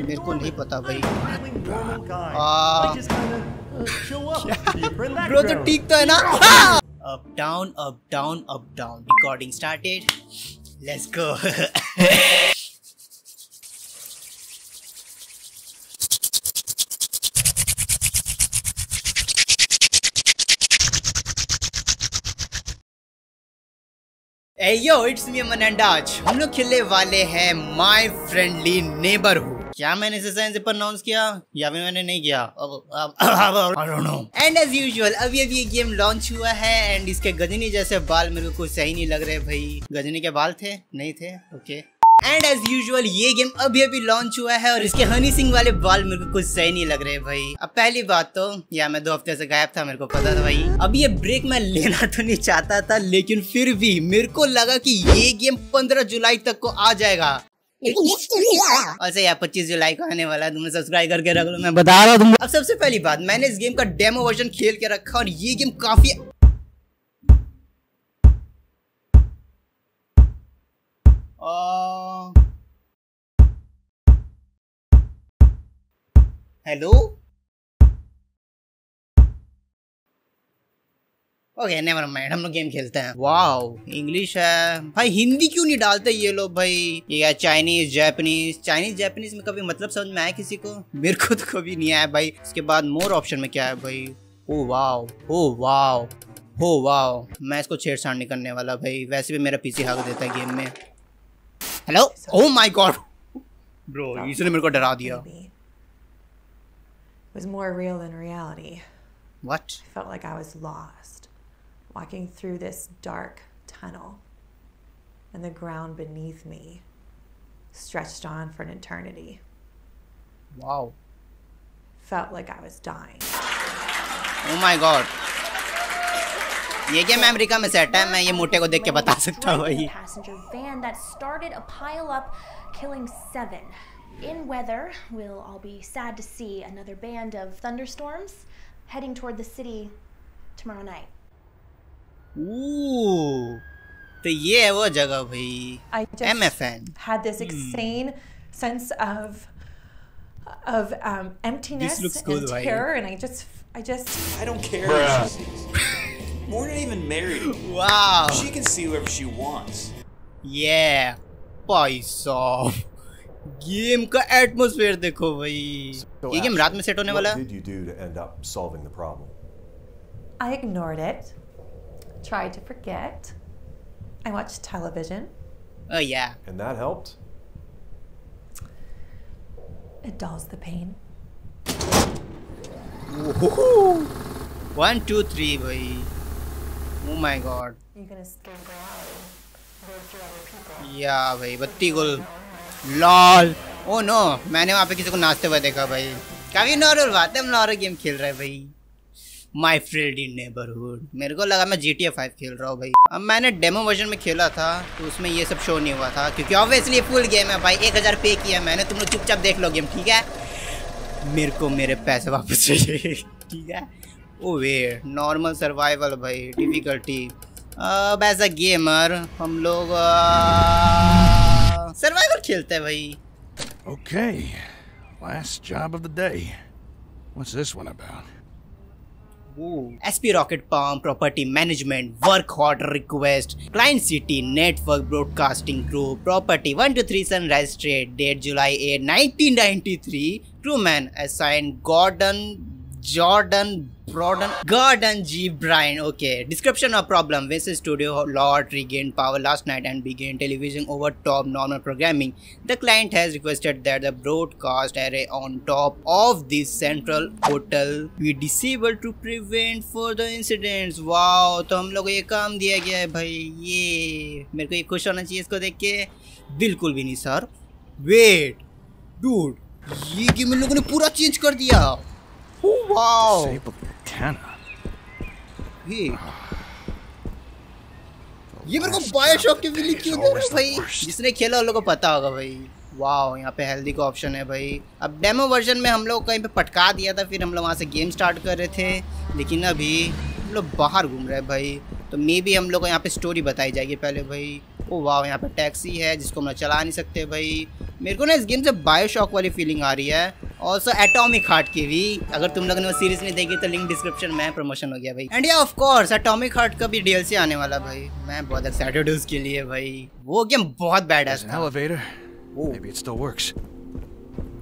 मेरे को नहीं पता भाई। ब्रो तो ठीक तो है ना। Up down up down up down. Recording started, let's go. Hey yo, it's me Aman and आज हम लोग खेलने वाले हैं माई फ्रेंडली नेबरहुड। क्या मैंने इसे सही से प्रोनाउंस किया या फिर मैंने नहीं किया? अब I don't know। And as usual अभी ये गेम लॉन्च हुआ है एंड इसके गजनी जैसे बाल मेरे को सही नहीं लग रहे भाई। गजनी के बाल थे नहीं थे? ओके। एंड एज यूजुअल ये गेम अभी लॉन्च हुआ है और इसके हनी सिंह वाले बाल मेरे को कुछ सही नहीं लग रहे भाई। अब पहली बात तो या मैं 2 हफ्ते से गायब था, मेरे को पता था भाई। अब ये ब्रेक मैं लेना तो नहीं चाहता था लेकिन फिर भी मेरे को लगा कि ये गेम 15 जुलाई तक को आ जाएगा। अच्छा यार 25 जुलाई को आने वाला है, तुमने सब्सक्राइब करके रख लो, मैं बता रहा हूँ। अब सबसे पहली बात, मैंने इस गेम का डेमो वर्जन खेल के रखा और ये गेम काफी हेलो ओके नेवर माइंड, हम लोग गेम खेलते हैं। वाओ इंग्लिश है भाई, हिंदी क्यों नहीं डालते ये लोग भाई? ये क्या चाइनीज जापानीज? चाइनीज जापानीज में कभी मतलब समझ में आया किसी को? मेरे को तो कभी नहीं आया भाई। इसके बाद मोर ऑप्शन में क्या है भाई? Oh wow oh wow oh wow. मैं इसको छेड़छाड़ नहीं करने वाला भाई, वैसे भी मेरा पीछे हाक देता है गेम में। Hello oh my god bro, इसने मेरे को डरा दिया। was more real than reality. What? I felt like I was lost, walking through this dark tunnel, and the ground beneath me stretched on for an eternity. Wow. Felt like I was dying. Oh my god. ये game America में set है, मैं ये मोटे को देख के बता सकता हूँ भाई। Passenger van that started a pile up, killing 7. In weather, we'll all be sad to see another band of thunderstorms heading toward the city tomorrow night. Ooh, तो ये है वो जगह भाई। I just had this insane sense of emptiness and terror, and I don't care. We're not even married. Wow. She can see whoever she wants. Yeah. Paisa. Game ka atmosphere dekho bhai. Ye game raat mein set hone wala hai. What did you do to end up solving the problem? I ignored it. Tried to forget. I watched television. Oh yeah. And that helped? It dulls the pain. Woohoo. 1 2 3 bhai. Oh my God. Yeah, भाई बत्ती गुल lol. Oh no, मैंने वहाँ पे किसी को नाचते हुए देखा भाई। काफी नॉर्मल बात है, हम नॉर्मल गेम खेल रहे हैं भाई। My Friendly Neighborhood। मेरे को लगा मैं GTA 5 खेल रहा हूँ भाई। अब मैंने डेमो वर्जन में खेला था तो उसमें ये सब शो नहीं हुआ था क्योंकि ऑब्वियसली फुल गेम है भाई। 1000 पे किया मैंने, तुम लोग चुपचाप देख लो गेम, ठीक है? मेरे को मेरे पैसे वापस चाहिए, ठीक है? ओ वे नॉर्मल सर्वाइवल भाई, डिफिकल्टी एज अ गेमर हम लोग सर्वाइवल खेलते हैं भाई। Okay last job of the day, what's this one about? Oh SP rocket pump, property management, work order request, client city, network, broadcasting group, property 1 2 3 sunrise street, date July 8 1993, Truman assign, Gordon Jordan broaden Garden G Brian. Okay description of problem, Wes studio lot regain power last night and begin television over top normal programming, the client has requested that the broadcast array on top of this central hotel we disable to prevent further incidents. Wow तो हम लोग को ये काम दिया गया है भाई, ये मेरे को ये खुश होना चाहिए इसको देख के? बिल्कुल भी नहीं सर। वेट डूड, ये गेम इन लोगों ने पूरा चेंज कर दिया। Oh wow! Disabled antenna. Hey, ये मेरे को BioShock के विली क्यों दे रहा है भाई? जिसने खेला उन लोगों को पता होगा भाई। वाओ यहाँ पे हेल्दी का ऑप्शन है भाई। अब डेमो वर्जन में हम लोग कहीं पे पटका दिया था, फिर हम लोग वहाँ से गेम स्टार्ट कर रहे थे लेकिन अभी हम लोग बाहर घूम रहे हैं भाई, तो मे भी हम लोग को यहाँ पे स्टोरी बताई जाएगी पहले भाई। ओ वाह यहाँ पे टैक्सी है जिसको हम लोग चला नहीं सकते भाई। मेरे को ना इस गेम से बायोशॉक वाली फीलिंग आ रही है, ऑल्सो एटॉमिक हार्ट की भी। अगर तुम लोगों ने वो सीरीज नहीं देखी तो लिंक डिस्क्रिप्शन में, प्रमोशन हो गया भाई। एंड या ऑफ कोर्स एटॉमिक हार्ट का भी डीएलसी आने वाला भाई, मैं बहुत एक्साइटेड हूं उसके लिए भाई। वो गेम बहुत बैडएस था।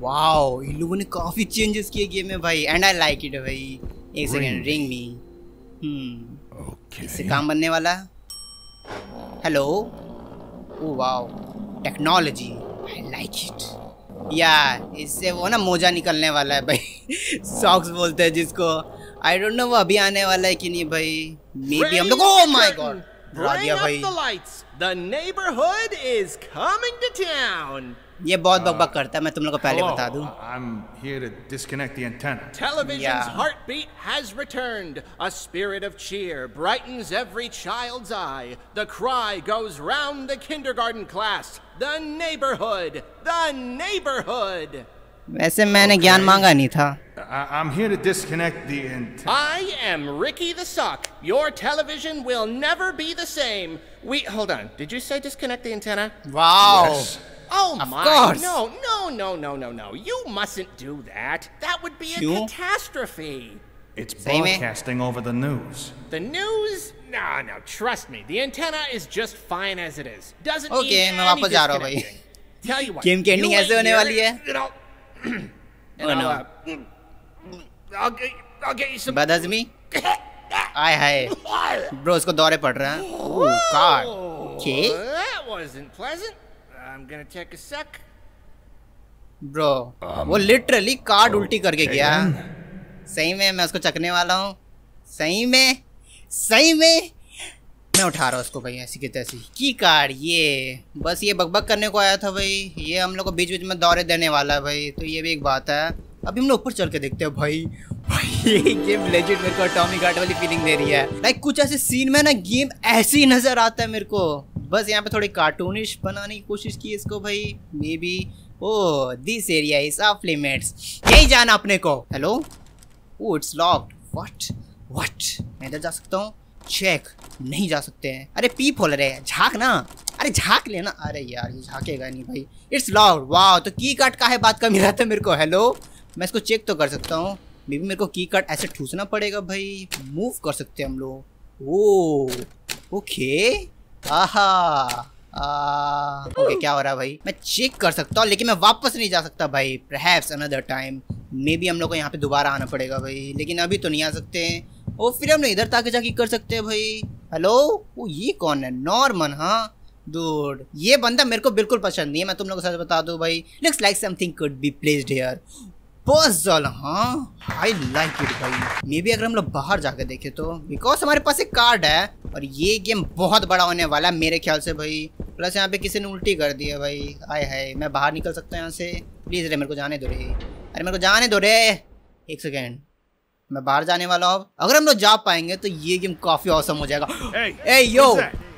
वाओ, इन लोगों ने काफी चेंजेस किए गेम में भाई, एंड आई लाइक इट भाई। एक सेकंड, रिंग मी। इससे काम बनने वाला। Hello, oh wow, technology, I like it. या इससे वो ना मोजा निकलने वाला है भाई सॉक्स बोलते हैं जिसको। आई डोंट नो वो अभी आने वाला है कि नहीं भाई, मे बी हम लोग। ओह माय गॉड, भगा दिया भाई। The neighborhood is coming to town. ये बहुत बकबक करता है, मैं तुम लोगों को पहले बता दूं। I'm here to disconnect the antenna. Television's heartbeat has returned. A spirit of cheer brightens every child's eye. The cry goes round the kindergarten class. The neighborhood, the neighborhood. वैसे मैंने ज्ञान मांगा नहीं था। I'm here to disconnect the antenna. I am Ricky the Sock. Your television will never be the same. Wait, hold on. Did you say disconnect the antenna? Wow. Yes. Oh of my. Course. No, no, no, no, no, no. You mustn't do that. That would be a catastrophe. It's broadcasting over the news. The news? No, no, trust me. The antenna is just fine as it is. Doesn't need anything. Okay, मैं वापस जा रहा हूँ भाई। Tell you what. Game ending ऐसे होने वाली है। Oh no. I'll get you some. बदहजमी? आय हाय। Bro, इसको दौरे पड़ रहे हैं। Oh God. Okay. That wasn't pleasant. I'm gonna take a sec. Bro, वो literally कार्ड उल्टी करके गया। सही में मैं उसको चकने वाला हूँ। सही में मैं उठा रहा हूँ उसको भाई ऐसी की तैसी। की कार ये बस ये बकबक करने को आया था भाई। ये हम लोग को बीच बीच में दौरे देने वाला है भाई, तो ये भी एक बात है। अभी हम लोग ऊपर चल के देखते हैं भाई। भाई ये गेम लेजेंड मेरे को एटॉमिक हार्ट वाली फीलिंग दे रही है। लाइक कुछ ऐसे सीन में ना गेम ऐसे ही नजर आता है मेरे को। बस यहाँ पे थोड़ी कार्टूनिश बनाने की कोशिश की इसको भाई। Maybe oh this area is off limits, यही जाना अपने को। Hello, oh it's locked. What मैं इधर जा सकता हूँ? चेक नहीं जा सकते हैं। अरे पीप होल रहे, झाँक ना। अरे झाँक लेना। अरे यार ये झाँकेगा नहीं भाई। It's locked. वाह, तो की कार्ड का है बात का मिला था मेरे को। हेलो, मैं इसको चेक तो कर सकता हूँ। मे बी मेरे को की कार्ड ऐसे ठूसना पड़ेगा भाई। मूव कर सकते हैं हम लोग। ओ ओके। ओके क्या हो रहा है भाई? मैं चेक कर सकता हूँ लेकिन मैं वापस नहीं जा सकता भाई। Perhaps another time maybe हम लोग को यहाँ पे दोबारा आना पड़ेगा भाई, लेकिन अभी तो नहीं आ सकते। और फिर हम लोग इधर ताके जाके कर सकते हैं भाई। हेलो, वो ये कौन है? नॉर्मन। हाँ दूर, ये बंदा मेरे को बिल्कुल पसंद नहीं है, मैं तुम लोगों को सच बता दूं भाई। Looks like something could be placed here. Puzzle. हाँ आई लाइक इट भाई। मे बी अगर हम लोग बाहर जाकर देखें तो, बिकॉज हमारे पास एक कार्ड है और ये गेम बहुत बड़ा होने वाला है मेरे ख्याल से भाई। प्लस यहाँ पे किसी ने उल्टी कर दी है भाई। आय हाय, मैं बाहर निकल सकता हूँ यहाँ से? प्लीज़ रे, मेरे को जाने दो रे। अरे मेरे को जाने दो रे, एक सेकेंड। मैं बाहर जाने वाला हूँ। अगर हम लोग जा पाएंगे तो ये गेम काफ़ी औसम हो जाएगा। ए यो,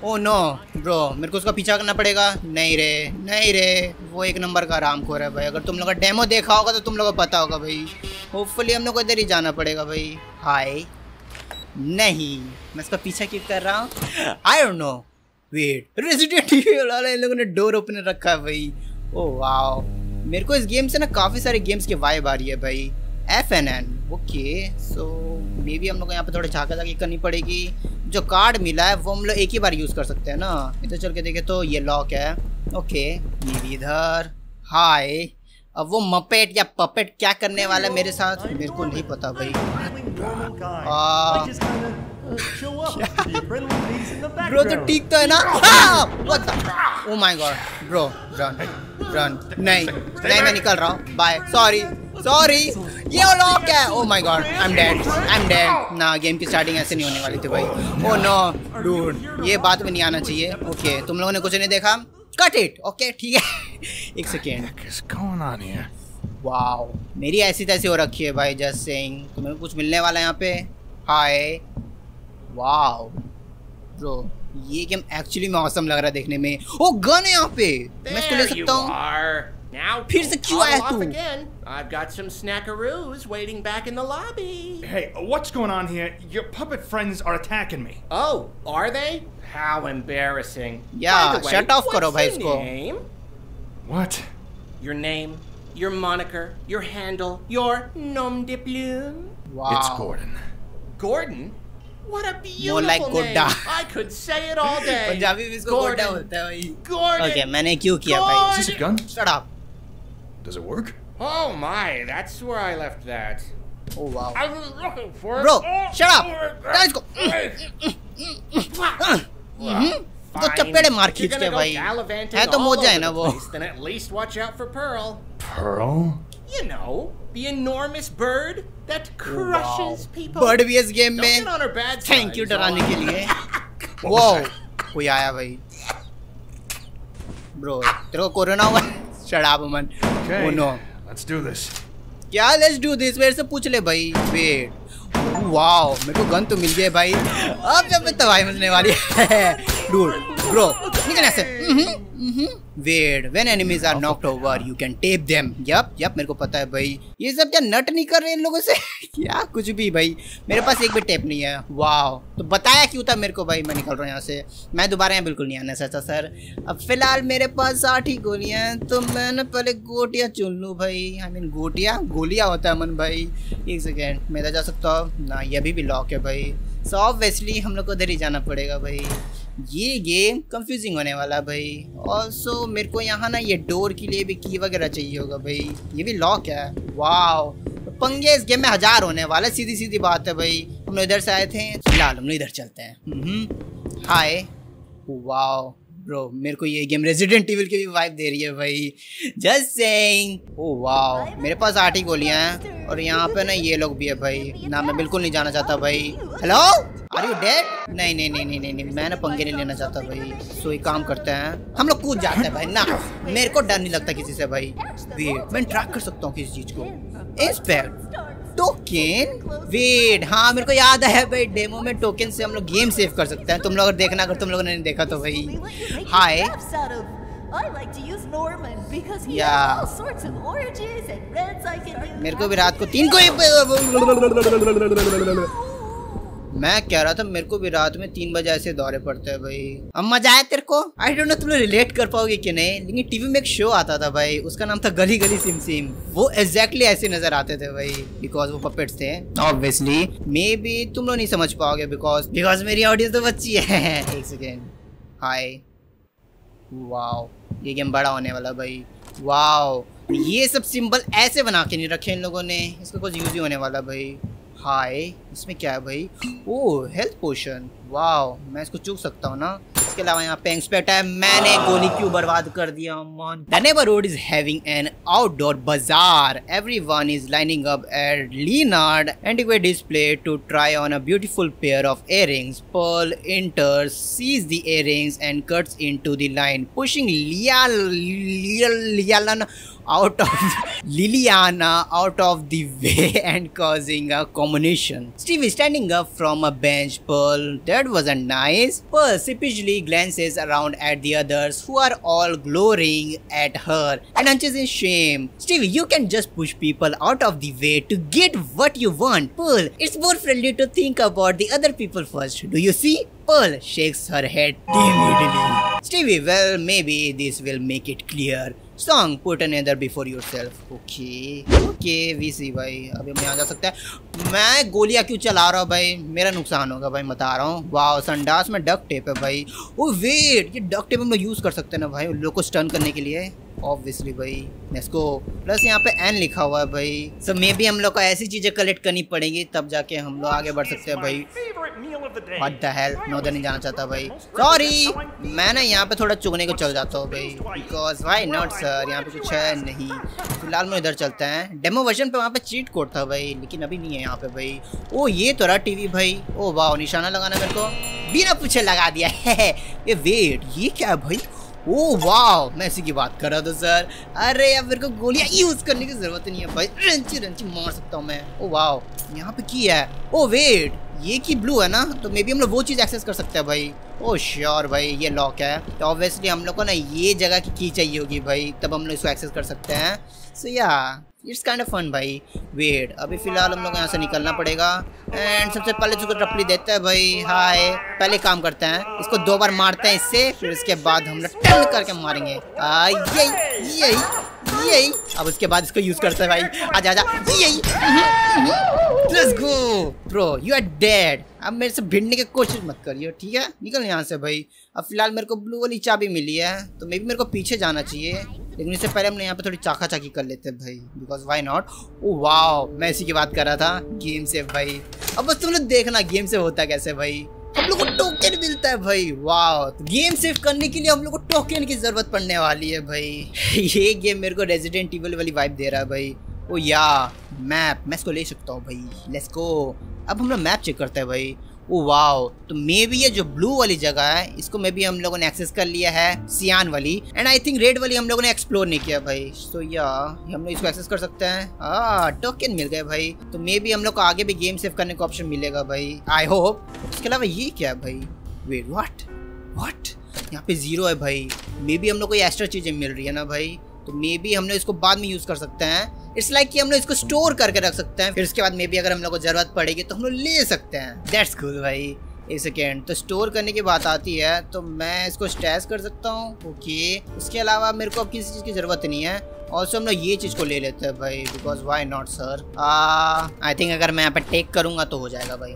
ओ नो ब्रो, मेरे को उसका पीछा करना पड़ेगा। नहीं रे वो एक नंबर का रामखोर है भाई। अगर तुम लोगों का डेमो देखा होगा तो तुम लोगों को पता होगा भाई। होपफुली हम लोग को इधर ही जाना पड़ेगा भाई। हाय, नहीं मैं इसका पीछा क्यों कर रहा हूँ? I don't know. Wait, resident evil वाला इन लोगों ने डोर ओपन रखा है भाई। ओ वाओ, मेरे को इस गेम से ना काफ़ी सारे गेम्स की वाइब आ रही है भाई। FNN, okay. So maybe हम लोग को यहाँ पे थोड़ा झाँका झाँकी करनी पड़ेगी। जो कार्ड मिला है वो हम लोग एक ही बार यूज़ कर सकते हैं ना। इधर चल के देखें तो ये लॉक है। ओके मे बी इधर। हाय, अब वो मपेट या पपेट क्या करने वाला है मेरे साथ मेरे को नहीं पता भाई। ब्रो तो ठीक तो है ना? Oh my god bro, run. नहीं मैं निकल रहा हूँ, बाय। सॉरी ये लॉक है। Oh my god, I am dead ना। गेम की स्टार्टिंग ऐसे नहीं होने वाली थी भाई। ओह नो डूड, ये बात में नहीं आना चाहिए। ओके तुम लोगों ने कुछ नहीं देखा, कट इट। ओके ठीक है, एक सेकेंड। वाओ, मेरी ऐसी तैसी हो रखी है भाई। जस्ट सेइंग, तुम्हें कुछ मिलने वाला है यहाँ पे? हाय, वाओ ब्रो, ये गेम एक्चुअली में औसम लग रहा है देखने में। ओ गन है यहाँ पे, मैं इसको ले सकता हूँ। Now, फिर से क्यों आया तू? I've got some snackaroos waiting back in the lobby. Hey, what's going on here? Your puppet friends are attacking me. Oh, are they? How embarrassing. Yeah, shut off करो भाई इसको. What? your name, your moniker, your handle, your nom de plume. Wow. It's Gordon. Gordon? What a beautiful like name. I could say it all day. Punjabi में इसको गोड़ा होता है भाई. Gordon. Okay, मैंने क्यों किया भाई? Is this a gun? Shut up. Does it work? Oh my, that's where I left that. Oh wow. I was looking for it. Bro, shut up. Let's go. तो चपेड़े मार खींच के भाई. है तो मौज है ना वो. Then at least watch out for Pearl. Pearl? You know, the enormous bird that crushes people. Bird भी इस गेम में. Thank you डराने के लिए. Wow. कोई आया भाई. Bro, तेरे को कोरोना हुआ? Shut up, man. Oh no. Let's do this. क्या let's do this? मेरे से पूछ ले भाई. Wait. वाओ मेरे को गन तो मिल गया भाई. अब जब मैं तबाही मचने वाली है. डूड ब्रो निकल ऐसे. Wait when enemies are knocked over you can tape them. Yup yup मेरे को पता है भाई. ये सब क्या नट नहीं कर रहे इन लोगों से. क्या कुछ भी भाई. मेरे पास एक भी टेप नहीं है. वाओ तो बताया क्यों था मेरे को भाई. मैं निकल रहा हूँ यहाँ से. मैं दोबारा यहाँ बिल्कुल नहीं आना चाहता सर. अब फिलहाल मेरे पास 60 ही गोलियाँ हैं तो मैं ना पहले गोटियाँ चुन लूँ भाई. आई मीन गोटियाँ गोलियाँ होता है अमन भाई. एक सेकेंड मैं जा सकता हूँ ना. ये भी लॉक है भाई. सो ऑब्वियसली हम लोग को उधर ही जाना पड़ेगा भाई. ये गेम कंफ्यूजिंग होने वाला भाई. ऑल्सो मेरे को यहाँ ना ये डोर के लिए भी की वगैरह चाहिए होगा भाई. ये भी लॉक है. वाओ पंगे इस गेम में 1000 होने वाला. सीधी सीधी बात है भाई. हम लोग इधर से आए थे फिलहाल हम लोग इधर चलते हैं. हाय वाओ ब्रो मेरे को ये गेम रेजिडेंट इविल की भी वाइब दे रही है भाई. Just saying. ओह वाओ मेरे पास 8 ही गोलियाँ हैं और यहाँ पे ना ये लोग भी है भाई. ना मैं बिल्कुल नहीं जाना चाहता भाई. Hello are you dead? नहीं नहीं नहीं नहीं नहीं मैं ना पंगे नहीं लेना चाहता भाई. सो एक काम करते हैं हम लोग कूद जाते हैं भाई. ना मेरे को डर नहीं लगता किसी से भाई. वेट मैं ट्रैक कर सकता हूँ किसी चीज़ को. Inspect token. वेट हाँ मेरे को याद है भाई. डेमो में टोकन से हम लोग गेम सेव कर सकते हैं. तुम लोग अगर देखना अगर तुम लोगों ने नहीं देखा तो भाई. हाय मेरे को भी रात को 3 को मैं कह रहा था मेरे को भी रात में 3 बजे ऐसे दौरे पड़ते हैं भाई. अब मजा आया तेरे को. आई डोंट नो तुम लोग रिलेट कर पाओगे कि नहीं लेकिन टीवी में एक शो आता था भाई. उसका नाम था गली गली सिमसिम. वो एग्जैक्टली ऐसे नजर आते थे भाई. बिकॉज वो पपेट्स थे ऑब्वियसली. मे बी तुम लोग नहीं समझ पाओगे बिकॉज मेरी ऑडियंस तो बच्ची है. एक सेकेंड. हाय वाओ ये गेम बड़ा होने वाला भाई. वाओ ये सब सिंबल ऐसे बना के नहीं रखे इन लोगों ने. इसका कुछ यूज ही होने वाला भाई. हाय इसमें क्या है भाई. ओह हेल्थ पोशन. वाओ मैं इसको चूक सकता हूँ ना. इसके अलावा यहाँ पे एक्सपर्ट है. मैंने गोली क्यों बर्बाद कर दिया man. The neighbourhood is having an outdoor बाजार. Everyone is lining up at Leonard antique display to try on a beautiful pair of earrings. Pearl enters sees the earrings and cuts into the line pushing Liliana out of the way and causing a commotion. Steve is standing up from a bench. Pearl, that wasn't nice. Pearl sheepishly glances around at the others who are all glowering at her and hunches in shame. Steve, you can just push people out of the way to get what you want. Pearl, it's more friendly to think about the other people first. Do you see? Pearl shakes her head timidly. Stevie, well, maybe this will make it clear. Song put another before yourself. Okay. Okay, we see भाई. अभी मैं यहाँ जा सकता है. मैं गोलियाँ क्यों चला रहा हूँ भाई. मेरा नुकसान होगा भाई बता रहा हूँ. वाह संडास में डक टेप है भाई. ओ वेट ये डक टेप हम लोग यूज़ कर सकते हैं ना भाई लोग को स्टन करने के लिए. ऑब्वियसली भाई लेट्स गो. प्लस यहाँ पे एन लिखा हुआ है भाई. सो मे बी हम लोग को ऐसी चीज़ें कलेक्ट करनी पड़ेंगी तब जाके हम लोग आगे बढ़ सकते हैं भाई. व्हाट द हेल मैं उधर नहीं जाना चाहता भाई. सॉरी मैं ना यहाँ पे थोड़ा चुगने को चल जाता हूँ भाई. Because why not sir. यहाँ पे कुछ है नहीं. फिलहाल मैं इधर चलते हैं. डेमो वर्जन पे वहाँ पे चीट कोड था भाई लेकिन अभी नहीं है यहाँ पे भाई. ओ ये तो रहा टीवी भाई. ओ वाह निशाना लगाना मेरे को बिना पूछे लगा दिया है. ये वेट ये क्या है भाई. ओ वाह मैं इसी की बात कर रहा था सर. अरे यार मेरे को गोलियाँ यूज़ करने की ज़रूरत नहीं है भाई. रंची रंची मार सकता हूँ मैं. ओ वाह यहाँ पे की है. ओ वेट ये की ब्लू है ना तो मे बी हम लोग वो चीज़ एक्सेस कर सकते हैं भाई. ओ श्योर भाई ये लॉक है तो ऑब्वियसली हम लोग को ना ये जगह की चाहिए होगी भाई तब हम लोग इसको एक्सेस कर सकते हैं. So yeah it's kind of fun भाई. वेट अभी फिलहाल हम लोग यहाँ से निकलना पड़ेगा. एंड सबसे पहले इसको टपली देते हैं भाई. हाय पहले काम करते हैं इसको 2 बार मारते हैं इससे फिर इसके बाद हम लोग टर्न करके मारेंगे. यही यही। अब उसके बाद इसको यूज करते हैं भाई, आजा आजा यही। Let's go bro, you are dead. अब मेरे से भिड़ने की कोशिश मत करियो, ठीक है? निकल यहाँ से भाई। अब फिलहाल मेरे को ब्लू वाली चाबी मिली है तो मे भी मेरे को पीछे जाना चाहिए, लेकिन इससे पहले हमने यहाँ पे थोड़ी चाका चाकी कर लेते हैं भाई, because why not. Oh wow, मैं इसी की बात कर रहा था, गेम से भाई। अब बस तुम लोग देखना गेम से होता कैसे भाई। हम लोग को टोकन मिलता है भाई, वाह। तो गेम सेव करने के लिए हम लोग को टोकन की जरूरत पड़ने वाली है भाई। ये गेम मेरे को रेजिडेंट इविल वाली वाइब दे रहा है भाई। ओ या मैप, मैं इसको ले सकता हूँ भाई, लेट्स गो। अब हम लोग मैप चेक करते हैं भाई। ओ वाओ, तो मे बी ये जो ब्लू वाली जगह है इसको मे बी हम लोगों ने एक्सेस कर लिया है, सियान वाली। एंड आई थिंक रेड वाली हम लोगों ने एक्सप्लोर नहीं किया भाई। सो या हम लोग इसको एक्सेस कर सकते हैं, टोकन मिल गए भाई। तो मे बी हम लोग को आगे भी गेम सेव करने का ऑप्शन मिलेगा भाई, आई होप। इसके अलावा ये क्या है भाई, वेट व्हाट, यहाँ पे जीरो है भाई। मे बी हम लोग को ये एक्स्ट्रा चीजें मिल रही है ना भाई, तो मे बी हम लोग इसको बाद में यूज कर सकते हैं। इट्स लाइक कि हम लोग इसको स्टोर करके रख सकते हैं, फिर उसके बाद मे बी अगर हम लोग को जरूरत पड़ेगी तो हम लोग ले सकते हैं। दैट्स कूल भाई। एक सेकेंड, तो स्टोर करने की बात आती है तो मैं इसको स्टैश कर सकता हूँ, ओके। इसके अलावा मेरे को अब किसी चीज़ की ज़रूरत नहीं है। और सो हम लोग ये चीज़ को ले लेते हैं भाई, because why not sir. I think अगर मैं यहाँ पर टेक करूँगा तो हो जाएगा भाई।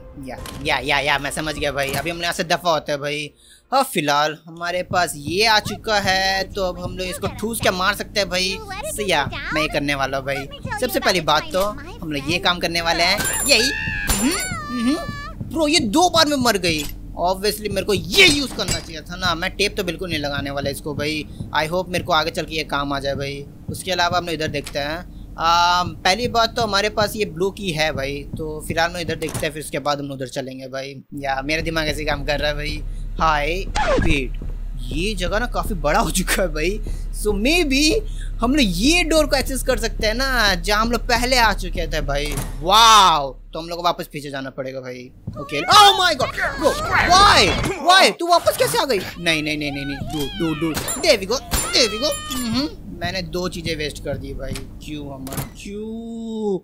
या मैं समझ गया भाई। अभी हम लोग यहाँ से दफ़ा होता है भाई। हाँ, फिलहाल हमारे पास ये आ चुका है तो अब हम लोग इसको ठूस के मार सकते हैं भाई। सिया मैं ये करने वाला हूँ भाई। सबसे पहली बात तो हम लोग ये काम करने वाले हैं, यही। ब्रो ये दो बार में मर गई, ऑब्वियसली मेरे को ये यूज़ करना चाहिए था ना। मैं टेप तो बिल्कुल नहीं लगाने वाला इसको भाई। आई होप मेरे को आगे चल के ये काम आ जाए भाई। उसके अलावा हम लोग इधर देखते हैं। पहली बात तो हमारे पास ये ब्लू की है भाई, तो फिलहाल हम इधर देखते हैं, फिर उसके बाद हम उधर चलेंगे भाई। या मेरा दिमाग ऐसे काम कर रहा है भाई। हाय वेट, ये जगह ना काफ़ी बड़ा हो चुका है भाई। सो मे बी हम लोग ये डोर को एक्सेस कर सकते हैं ना, जहाँ हम लोग पहले आ चुके थे भाई। वाह, तो हम लोग को वापस पीछे जाना पड़ेगा भाई। Okay, oh my god bro, why तू वापस कैसे आ गई? नहीं, डू देयर वी गो। मैंने दो चीज़ें वेस्ट कर दी भाई, क्यों अमर क्यों?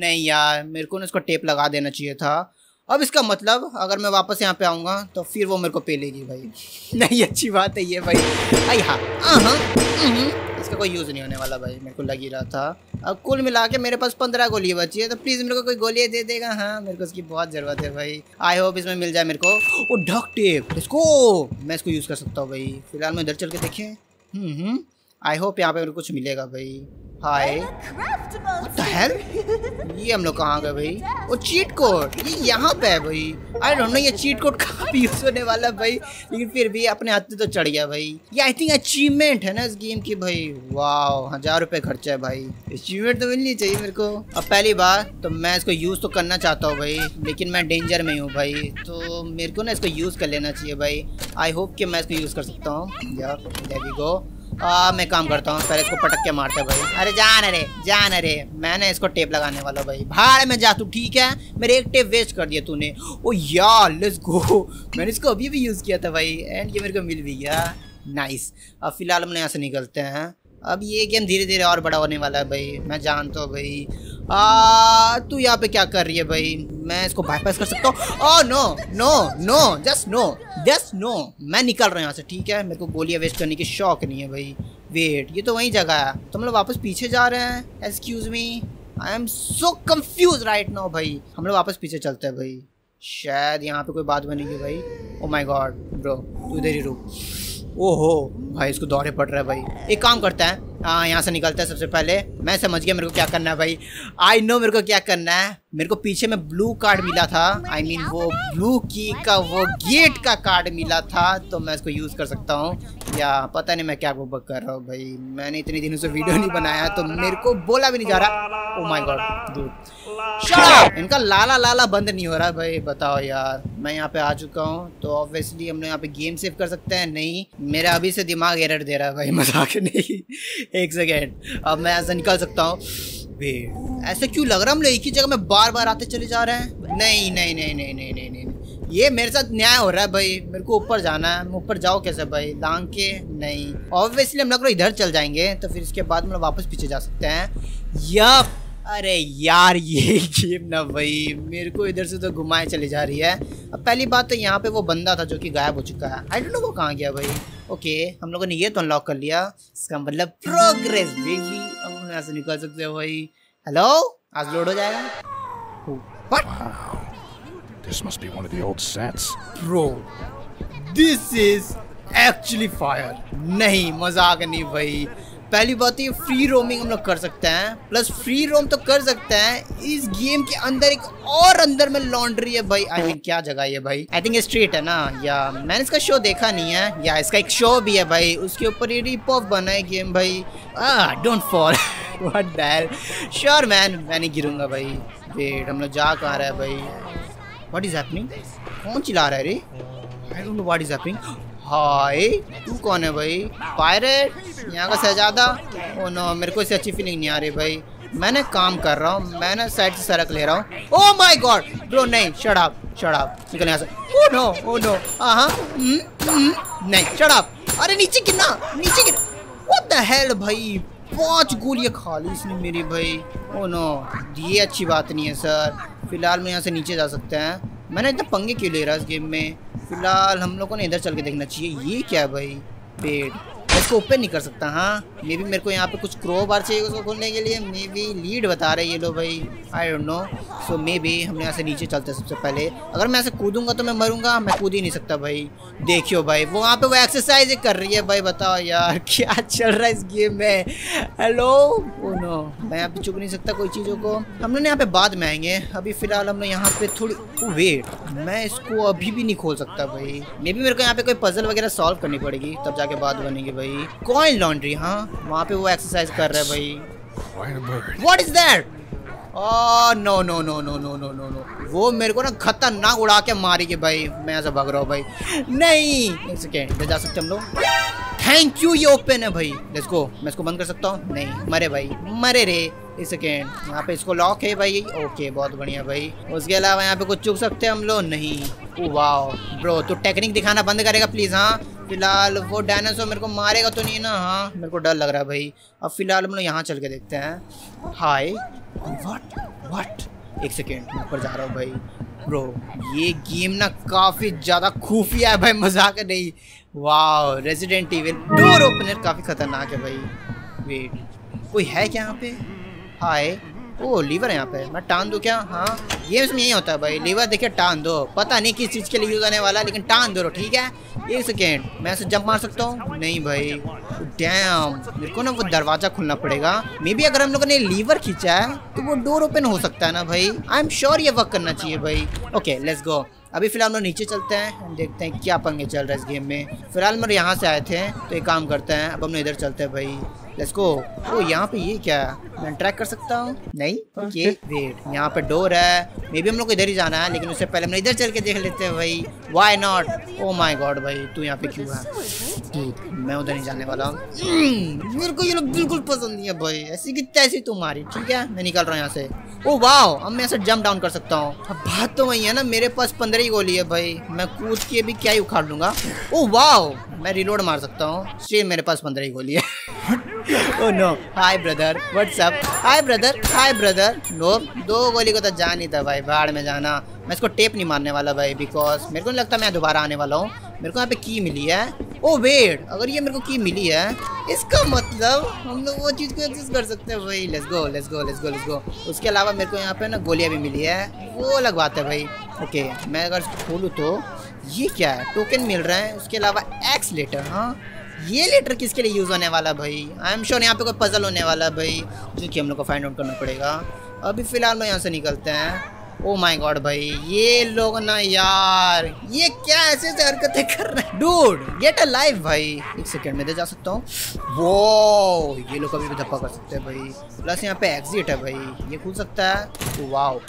नहीं यार, मेरे को ना इसको टेप लगा देना चाहिए था। अब इसका मतलब अगर मैं वापस यहाँ पे आऊँगा तो फिर वो मेरे को पेलेगी भाई। नहीं अच्छी बात है ये भाई। आई हाँ, इसका कोई यूज़ नहीं होने वाला भाई, मेरे को लग ही रहा था। अब कुल मिला के मेरे पास 15 गोलियाँ बची है, तो प्लीज़ मेरे को कोई गोलियाँ दे देगा? हाँ, मेरे को इसकी बहुत ज़रूरत है भाई। आई होप इसमें मिल जाए मेरे को। ओ डक टेप, इसको मैं इसको यूज़ कर सकता हूँ भाई। फिलहाल मैं इधर चल के देखें, आई होप यहाँ पे मेरे को कुछ मिलेगा भाई। हाय, व्हाट द हेल, ये हम लोग कहाँ गए भाई? वो चीट कोड ये यहाँ पे है भाई। आई डोंट नो ये चीट कोड कहाँ पे यूज होने वाला भाई, लेकिन फिर भी अपने हाथ में तो चढ़ गया भाई। ये आई थिंक अचीवमेंट है ना इस गेम की भाई। वाओ, 1000 रुपये खर्चा है भाई, अचीवमेंट तो मिलनी चाहिए मेरे को। अब पहली बार तो मैं इसको यूज़ तो करना चाहता हूँ भाई, लेकिन मैं डेंजर में हूँ भाई, तो मेरे को ना इसको यूज़ कर लेना चाहिए भाई। आई होप कि मैं इसको यूज़ कर सकता हूँ। यार मैं काम करता हूँ, पहले इसको पटक के मारते भाई। अरे जान, अरे मैंने इसको टेप लगाने वाला भाई। भाड़ में जा तू, ठीक है? मेरे एक टेप वेस्ट कर दिया तूने। ओ यार लेट्स गो, मैंने इसको अभी भी यूज़ किया था भाई, एंड ये मेरे को मिल भी गया, नाइस। अब फिलहाल हम यहाँ से निकलते हैं। अब ये गेम धीरे धीरे और बड़ा होने वाला है भाई, मैं जानता हूँ भाई। तू यहाँ पे क्या कर रही है भाई? मैं इसको बाईपास कर सकता हूँ। Oh no, just no. मैं निकल रहा हूँ यहाँ से, ठीक है? मेरे को गोलियाँ वेस्ट करने की शौक नहीं है भाई। वेट, ये तो वही जगह है, तुम लोग वापस पीछे जा रहे हैं? Excuse me, I am so confuse right now भाई। हम लोग वापस पीछे चलते हैं भाई, शायद यहाँ पे कोई बात बनेगी भाई। ओ माई गॉड ब्रो, तू इधर ही रुक। ओहो भाई, इसको दौरे पड़ रहा है भाई। एक काम करता है, यहाँ से निकलता है। सबसे पहले मैं समझ गया मेरे को क्या करना है भाई। आई नो मेरे को क्या करना है। मेरे को पीछे में ब्लू कार्ड मिला था, आई मीन वो ब्लू की का वो गेट का कार्ड मिला था, तो मैं इसको यूज़ कर सकता हूँ। या पता नहीं मैं क्या वो बक कर रहा हूँ भाई, मैंने इतने दिनों से वीडियो नहीं बनाया तो मेरे को बोला भी नहीं जा रहा। Oh my god dude, shut, इनका लाला बंद नहीं हो रहा भाई। बताओ यार, मैं यहाँ पे आ चुका हूँ तो ऑब्वियसली हम लोग यहाँ पे गेम सेव कर सकते हैं। नहीं, मेरा अभी से दिमाग एरर दे रहा है भाई, मजाक नहीं। एक सेकेंड, अब मैं ऐसा निकल सकता हूँ? ऐसा क्यों लग रहा है हम लोग एक ही जगह में बार बार आते चले जा रहे हैं? नहीं, ये मेरे साथ न्याय हो रहा है भाई। मेरे को ऊपर जाना है, मैं ऊपर जाओ कैसे भाई? लांग के नहीं, ऑब्वियसली हम लोग इधर चल जाएंगे तो फिर इसके बाद हम लोग वापस पीछे जा सकते हैं। यप, अरे यार ये गेम ना भाई, मेरे को इधर से तो घुमाए चली जा रही है। अब पहली बात तो यहाँ पे वो बंदा था जो कि गायब हो चुका है, आई डोंट नो वो कहाँ गया भाई। ओके, हम लोगों ने ये तो अनलॉक कर लिया, इसका मतलब प्रोग्रेस बेबी। यहाँ से निकल सकते हो भाई। हेलो आज लोड हो जाएगा। This must be one of the old sets. Bro, this is actually fire. नहीं मजाक नहीं भाई। पहली बात ये फ्री रोमिंग हम लोग कर सकते हैं, प्लस फ्री रोम तो कर सकते हैं। इस गेम के अंदर एक और अंदर में लॉन्ड्री है भाई। आई मीन क्या जगह है भाई। आई थिंक ये स्ट्रीट है ना, या मैंने इसका शो देखा नहीं है, या इसका एक शो भी है भाई, उसके ऊपर ये रिप ऑफ बना है गेम भाई। Don't fall what the hell. Sure man, मैं नहीं गिरूंगा भाई। वेट हम लोग जा कहाँ रहा है भाई? What is happening? कौन चिल्ला रहा है रे? I don't know what is happening. हाय तू कौन है भाई? पायरेट यहाँ का शहजादा? ओह नो, मेरे को इससे अच्छी फीलिंग नहीं आ रही भाई। मैंने काम कर रहा हूँ, मैंने साइड से सड़क ले रहा हूँ। ओह माय गॉड ब्रो, नहीं शराब शराब निकल यहाँ से। ओह नो हाँ नहीं शराब। अरे नीचे गिरना नीचे गिर। What the hell भाई, 5 गोलियाँ खा ली इसने मेरी भाई। ओह नो, ये अच्छी बात नहीं है सर। फिलहाल मैं यहाँ से नीचे जा सकते हैं। मैंने इतना पंगे क्यों ले रहा इस गेम में। फिलहाल हम लोगों ने इधर चल के देखना चाहिए। ये क्या है भाई? पेड़, इसको ओपन नहीं कर सकता। हाँ मे बी मेरे को यहाँ पे कुछ क्रो बार चाहिए उसको खोलने के लिए। मे बी लीड बता रहे ये लोग भाई, I don't know. So maybe हम यहाँ से नीचे चलते हैं। सबसे पहले अगर मैं ऐसे कूदूंगा तो मैं मरूंगा, मैं कूद ही नहीं सकता भाई। देखियो भाई वो वहाँ पे वो एक्सरसाइज कर रही है भाई। बताओ यार क्या चल रहा है इस गेम में। हेलो ओ नो, मैं यहाँ पे चुप नहीं सकता कोई चीज़ों को। हम लोग यहाँ पे बाद में आएंगे, अभी फिलहाल हम लोग यहाँ पे थोड़ी वेट, मैं इसको अभी भी नहीं खोल सकता भाई। मे बी मेरे को यहाँ पे कोई पजल वगैरह सॉल्व करनी पड़ेगी, तब जाके बात बनेगी भाई। कॉइन लॉन्ड्री, हाँ वहाँ पे वो एक्सरसाइज कर रहा है भाई। What is that? Oh no no no no no no no no, वो मेरे को ना खतरनाक उड़ा के मारेगी भाई। मैं ऐसा भाग रहा हूँ भाई। नहीं एक सेकेंड, जा सकते हम लोग? थैंक यू, ये ओपन है भाई। Let's go. मैं इसको बंद कर सकता हूँ? नहीं, मरे भाई मरे रे। एक सेकेंड, यहाँ पे इसको लॉक है भाई। ओके बहुत बढ़िया भाई। उसके अलावा यहाँ पे कुछ चुक सकते हैं हम लोग? नहीं। ओ वाओ ब्रो, तो टेक्निक दिखाना बंद करेगा प्लीज। हाँ फिलहाल वो डायनासोर मेरे को मारेगा तो नहीं ना? हाँ मेरे को डर लग रहा है भाई। अब फिलहाल हम लोग यहाँ चल के देखते हैं। हाय व्हाट व्हाट, एक सेकेंड मैं ऊपर जा रहा हूँ भाई। ब्रो ये गेम ना काफ़ी ज़्यादा खुफिया है भाई, मजाक नहीं। वाह रेजिडेंट इविल डोर ओपनर काफ़ी खतरनाक है भाई। वेट कोई है क्या यहाँ पे? हाय, ओ लीवर है यहाँ पे, मैं टान दूँ क्या? हाँ ये उसमें यही होता है भाई, लीवर देखिए टान दो। पता नहीं किस चीज़ के लिए यूज़ होने वाला है, लेकिन टान दो ठीक है। एक सेकेंड, मैं ऐसे जंप मार सकता हूँ? नहीं भाई। डैम मेरे को ना वो दरवाज़ा खुलना पड़ेगा। मे बी अगर हम लोगों ने लीवर खींचा है तो वो डोर ओपन हो सकता है ना भाई। आई एम श्योर ये वर्क करना चाहिए भाई। Okay let's go. अभी फिलहाल हम लोग नीचे चलते हैं, देखते हैं क्या पंगे चल रहा है इस गेम में। फिलहाल हम लोग यहाँ से आए थे तो एक काम करते हैं, अब हम लोग इधर चलते हैं भाई। Let's go. ओ यहाँ पे ये क्या है? मैं ट्रैक कर सकता हूँ? नहीं ओके। वेट यहाँ पे डोर है, मे बी हम लोग को इधर ही जाना है, लेकिन उससे पहले हम इधर चल के देख लेते हैं भाई। Why not. Oh my god भाई तू यहाँ पे क्यों है? मैं उधर नहीं जाने वाला हूँ। मेरे को ये लोग बिल्कुल पसंद नहीं है भाई। ऐसी की तैसी तुम्हारी, ठीक है मैं निकल रहा हूँ यहाँ से। ओ वाओ, अब मैं ऐसे जंप डाउन कर सकता हूँ। अब बात तो वही है ना, मेरे पास 15 ही गोली है भाई, मैं कूद के भी क्या ही उखाड़ लूंगा। ओ वाओ मैं रिलोड मार सकता हूँ, स्टिल मेरे पास 15 ही गोली है। Oh no. Hi brother what's up. Hi brother, hi brother. No दो गोली को तो जान ही था भाई, बाढ़ में जाना। मैं इसको टेप नहीं मारने वाला भाई, बिकॉज मेरे को नहीं लगता मैं दोबारा आने वाला हूँ। मेरे को यहाँ पे की मिली है। ओ वेट, अगर ये मेरे को की मिली है इसका मतलब हम लोग वो चीज़ को एक्सेस कर सकते हैं भाई। Let's go let's go let's go let's go. उसके अलावा मेरे को यहाँ पे ना गोलियाँ भी मिली है, वो अलग बात है भाई। ओके मैं अगर इसको खोलूँ तो ये क्या है? टोकन मिल रहे हैं। उसके अलावा एक्स लेटर, हाँ ये लेटर किसके लिए यूज़ होने वाला भाई? आई एम श्योर यहाँ पे कोई पजल होने वाला भाई, जो कि हम लोग को फाइंड आउट करना पड़ेगा। अभी फ़िलहाल मैं यहाँ से निकलते हैं। ओ माय गॉड भाई ये लोग ना यार, ये क्या ऐसे ऐसे हरकतें कर रहे हैं? डूड गेट अ लाइफ भाई। एक सेकेंड में दे जा सकता हूँ? वो ये लोग कभी भी धप्पा कर सकते हैं भाई। प्लस यहाँ पर एग्जिट है भाई, ये खुल सकता है। वाओ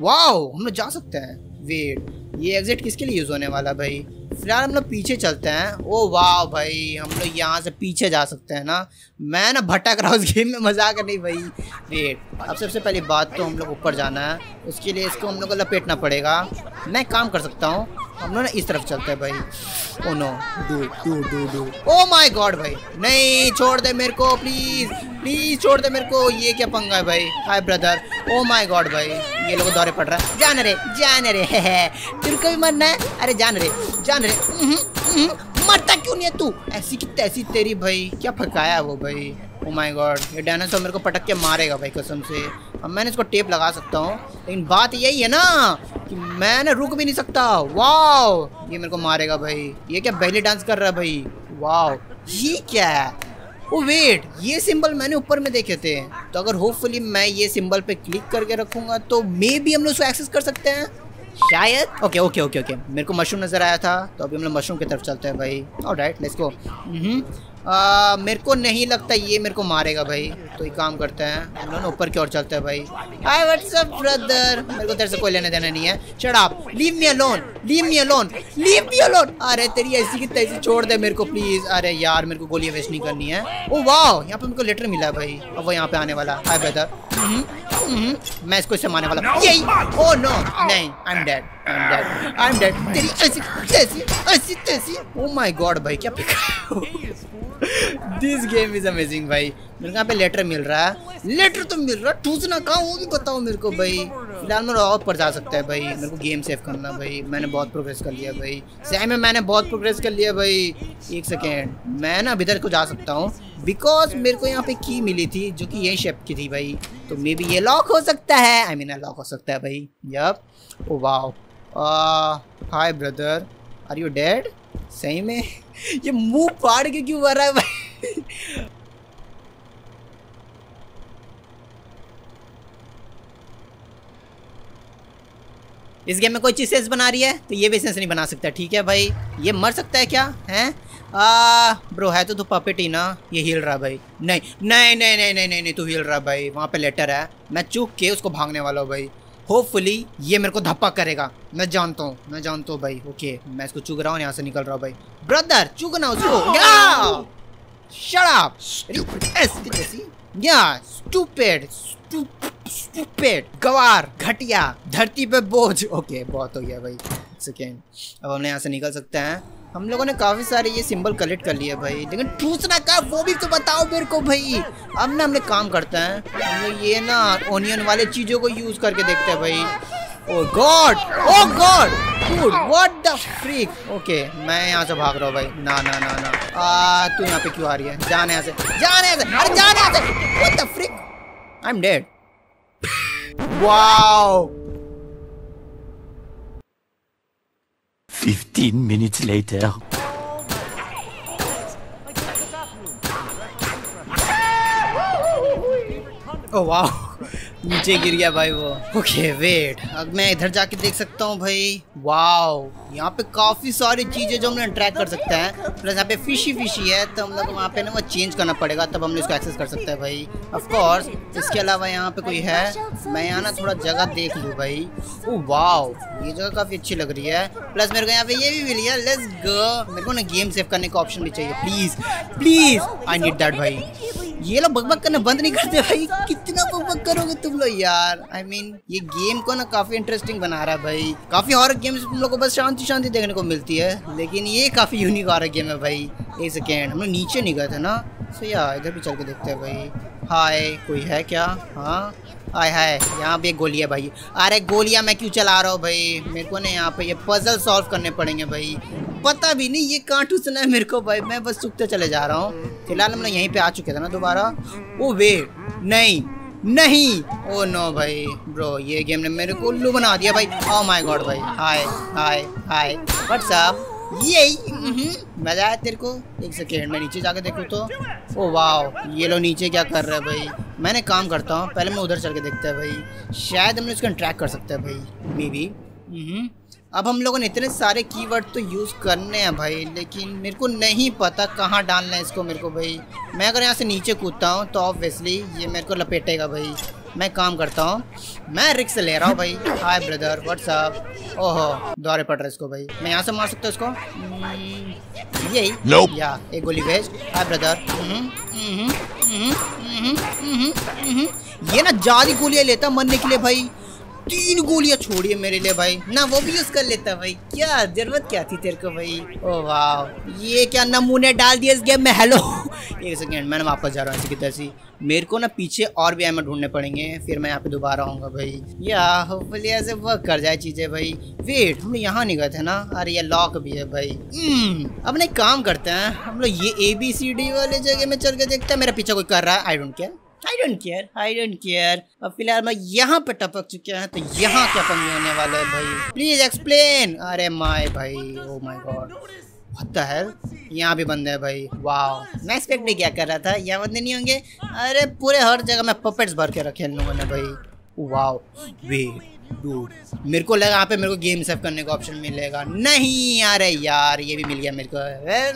वाओ हम लोग जा सकते हैं। वेट ये एग्जिट किसके लिए यूज़ होने वाला भाई? फिलहाल हम लोग पीछे चलते हैं। ओ वाह भाई हम लोग यहाँ से पीछे जा सकते हैं ना? मैं ना भटक रहा हूँ इस गेम में, मजाक नहीं भाई। वेट अब सबसे पहली बात तो हम लोग ऊपर जाना है, उसके लिए इसको हम लोग को लपेटना पड़ेगा। मैं काम कर सकता हूँ, हम लोग ना इस तरफ चलते हैं भाई। Oh no do do do do. Oh my god भाई नहीं, छोड़ दे मेरे को प्लीज़ प्लीज़ छोड़ दे मेरे को। ये क्या पंगा है भाई? Hi brother. Oh my god भाई ये लोग दौरे पड़ रहा है। जान रे तेरे को भी मरना है? अरे जान रे मरता क्यों नहीं है तू? ऐसी की तैसी तेरी भाई, क्या फकाया वो भाई। ओ माय गॉड, ये डायनासोर मेरे को पटक के मारेगा भाई कसम से। अब मैंने इसको टेप लगा सकता हूँ, लेकिन बात यही है ना कि मैंने रुक भी नहीं सकता। वाव, ये मेरे को मारेगा भाई। ये क्या बैली डांस कर रहा है भाई? वाव, ये क्या है? ओ वेट, ये सिंबल मैंने ऊपर में देखे थे, तो अगर होपफुली मैं ये सिंबल पे क्लिक करके रखूँगा तो मे बी हम लोग उसको एक्सेस कर सकते हैं शायद। ओके ओके ओके ओके, मेरे को मशरूम नज़र आया था, तो अभी हम लोग मशरूम की तरफ चलते हैं भाई। Alright, let's go. मेरे को नहीं लगता ये मेरे को मारेगा भाई, तो एक काम करते हैं हम लोग ऊपर की ओर चलते हैं भाई। हाय व्हाट्स अप ब्रदर, मेरे को तेरे से कोई लेना देना नहीं है। Shut up, leave me alone, leave me alone, leave me alone. अरे तेरी ऐसी की तैसी, छोड़ दे मेरे को प्लीज़। अरे यार, मेरे को गोलियाँ वेस्ट नहीं करनी है। ओ वाह, यहाँ पर मेरे को लेटर मिला है भाई, अब वो यहाँ पे आने वाला। हाय ब्रदर, मैं इसको इससे मारने वाला। यही, ओ नो, नहीं, I am dead, I am dead. तेरी ऐसी तैसी, ऐसी तैसी। ओ माय गॉड भाई, क्या दिस गेम इज अमेजिंग भाई। मेरे को यहाँ पे लेटर मिल रहा है, लेटर तो मिल रहा है, टूसना कहाँ वो भी बताओ मेरे को भाई। फिलहाल मेरा और पर जा सकता है भाई, मेरे को गेम सेव करना भाई। मैंने बहुत प्रोग्रेस कर लिया भाई, सही में मैंने बहुत प्रोग्रेस कर लिया भाई। एक सेकेंड, मैं ना अब इधर को जा सकता हूँ, बिकॉज मेरे को यहाँ पे की मिली थी जो कि यही शेप की थी भाई, तो मे बी ये लॉक हो सकता है। आई मीन लॉक हो सकता है भाई। Yup, oh wow. Hi brother, are you dead? सही में ये मुंह फाड़ के क्यों भर रहा है भाई? इस गेम में कोई चीज सेंस बना रही है तो ये भी सेंस नहीं बना सकता, ठीक है भाई। ये मर सकता है क्या? हैं ब्रो, है तो तू पपेट ही ना। ये हिल रहा भाई, नहीं नहीं नहीं नहीं नहीं नहीं, तू हिल रहा भाई। वहाँ पे लेटर है, मैं चूक के उसको भागने वाला हूँ भाई। होपफुली ये मेरे को धप्पा करेगा, मैं जानता हूँ, मैं जानता हूँ भाई। ओके, मैं इसको चूक रहा हूँ, यहाँ से निकल रहा हूँ भाई। ब्रदर चूक ना उसको, शट अप, या स्टूपिड, स्टूपिड, गवार, घटिया, धरती पे बोझ। ओके, बहुत हो गया भाई। सेकेंड, अब हमने यहाँ से निकल सकते हैं। हम लोगों ने काफ़ी सारे ये सिंबल कलेक्ट कर लिए भाई, लेकिन दूसरा का वो भी तो बताओ मेरे को भाई। अब ना हमने काम करते हैं, हम लोग ये ना ओनियन वाले चीज़ों को यूज़ करके देखते हैं भाई। Oh god, oh god, dude what the freak. Okay, मैं यहाँ से भाग रहा हूँ भाई। ना ना ना ना, तू यहाँ पे क्यों आ रही है? जाने यहाँ से, जाने यहाँ से, अरे जाने यहाँ से। What the freak, I am dead. Wow, 15 minutes later. Oh wow, नीचे गिर गया भाई वो। Okay, wait, अब मैं इधर जाके देख सकता हूँ भाई। Wow, यहाँ पे काफ़ी सारी चीज़ें जो हम लोग इंट्रैक्ट कर सकते हैं। प्लस यहाँ पे फिशी फिशी है, तो हम लोग वहाँ पे ना वो चेंज करना पड़ेगा, तब हम लोग इसको एक्सेस कर सकते हैं भाई। ऑफकोर्स, इसके अलावा यहाँ पे कोई है? मैं यहाँ ना थोड़ा जगह देख लूँ भाई। ओ वाओ, ये जगह काफ़ी अच्छी लग रही है। प्लस मेरे को यहाँ पे ये भी मिली है, लेट्स गो। मेरे को ना गेम सेव करने का ऑप्शन भी चाहिए, please please, I need that भाई। ये लोग बकबक करना बंद नहीं करते भाई, कितना बकबक करोगे तुम लोग यार। आई मीन ये गेम को ना काफी इंटरेस्टिंग बना रहा है भाई। काफी हॉरर गेम्स तुम लोग को बस शांति शांति देखने को मिलती है, लेकिन ये काफी यूनिक हॉरर गेम है भाई। एक सेकेंड, हम लोग नीचे नहीं गए थे ना, सो यार इधर भी चल के देखते हैं भाई। हाय, कोई है क्या? हाँ, हाय हाय, यहाँ पे गोलियाँ भाई। अरे गोलियाँ मैं क्यों चला रहा हूँ भाई? मेरे को ना यहाँ पे ये पजल सॉल्व करने पड़ेंगे भाई, पता भी नहीं ये कहाँ टूसना है मेरे को भाई। मैं बस चुकते चले जा रहा हूँ। फिलहाल हम लोग यहीं पे आ चुके थे ना दोबारा। ओ वेट, नहीं नहीं, ओ नो भाई। ब्रो, ये गेम ने मेरे को उल्लू बना दिया भाई। ओ माय गॉड भाई। हाय हाय हाय, व्हाट्सअप, यही मजा आया तेरे को। एक सेकेंड, मैं नीचे जाके देखूँ तो। ओ वाह, ये लोग नीचे क्या कर रहे हैं भाई? मैंने काम करता हूँ, पहले मैं उधर चल के देखता है भाई, शायद हम लोग इसको इंट्रैक्ट कर सकते हैं भाई, मे बी। अब हम लोगों ने इतने सारे कीवर्ड तो यूज़ करने हैं भाई, लेकिन मेरे को नहीं पता कहाँ डालना है इसको मेरे को भाई। मैं अगर यहाँ से नीचे कूदता हूँ तो ऑब्वियसली ये मेरे को लपेटेगा भाई। मैं काम करता हूँ, मैं रिक्स ले रहा हूँ भाई। Hi brother, what's up. ओहो, दौरे पड़ रहा है इसको भाई। मैं यहाँ से मार सकता हूँ इसको, यही nope. या एक गोली भेज। हाय ब्रदर, ये ना जारी गोलियाँ लेता मरने के लिए भाई। तीन गोलियां छोड़ी मेरे लिए भाई, ना वो भी यूज कर लेता भाई, क्या जरूरत क्या थी तेरे को भाई। ओ वाह, ये क्या नमूने डाल दिए इस गेम में। हेलो एक सेकेंड, मैं वापस जा रहा हूँ ऐसी की तैसी। मेरे को ना पीछे और भी एम ढूंढने पड़ेंगे, फिर मैं यहाँ पे दोबारा आऊँगा भाई। या होपफुली ऐसे वर्क कर जाए चीज़ें भाई। वेट, हम लोग यहाँ नहीं गए थे ना। अरे ये लॉक भी है भाई। अपने काम करते हैं, हम लोग ये ABCD वाले जगह में चल के देखते हैं। मेरा पीछा कोई कर रहा है, आई डोंट केयर। अब फिलहाल मैं यहाँ पे टपक चुके हैं, तो यहाँ क्या पंगे होने वाला है भाई, प्लीज एक्सप्लेन। अरे माय भाई, oh my god, what the hell. यहाँ भी बंदे हैं भाई। वाह, मैं एक्सपेक्ट नहीं क्या कर रहा था यहाँ बंदे नहीं होंगे। अरे पूरे हर जगह में पपेट्स भर के रखे इन लोगों ने भाई। वाह, वेट डूड, मेरे को लगा यहाँ पे मेरे को गेम सेव करने का ऑप्शन मिलेगा, नहीं। अरे यार, ये भी मिल गया मेरे को।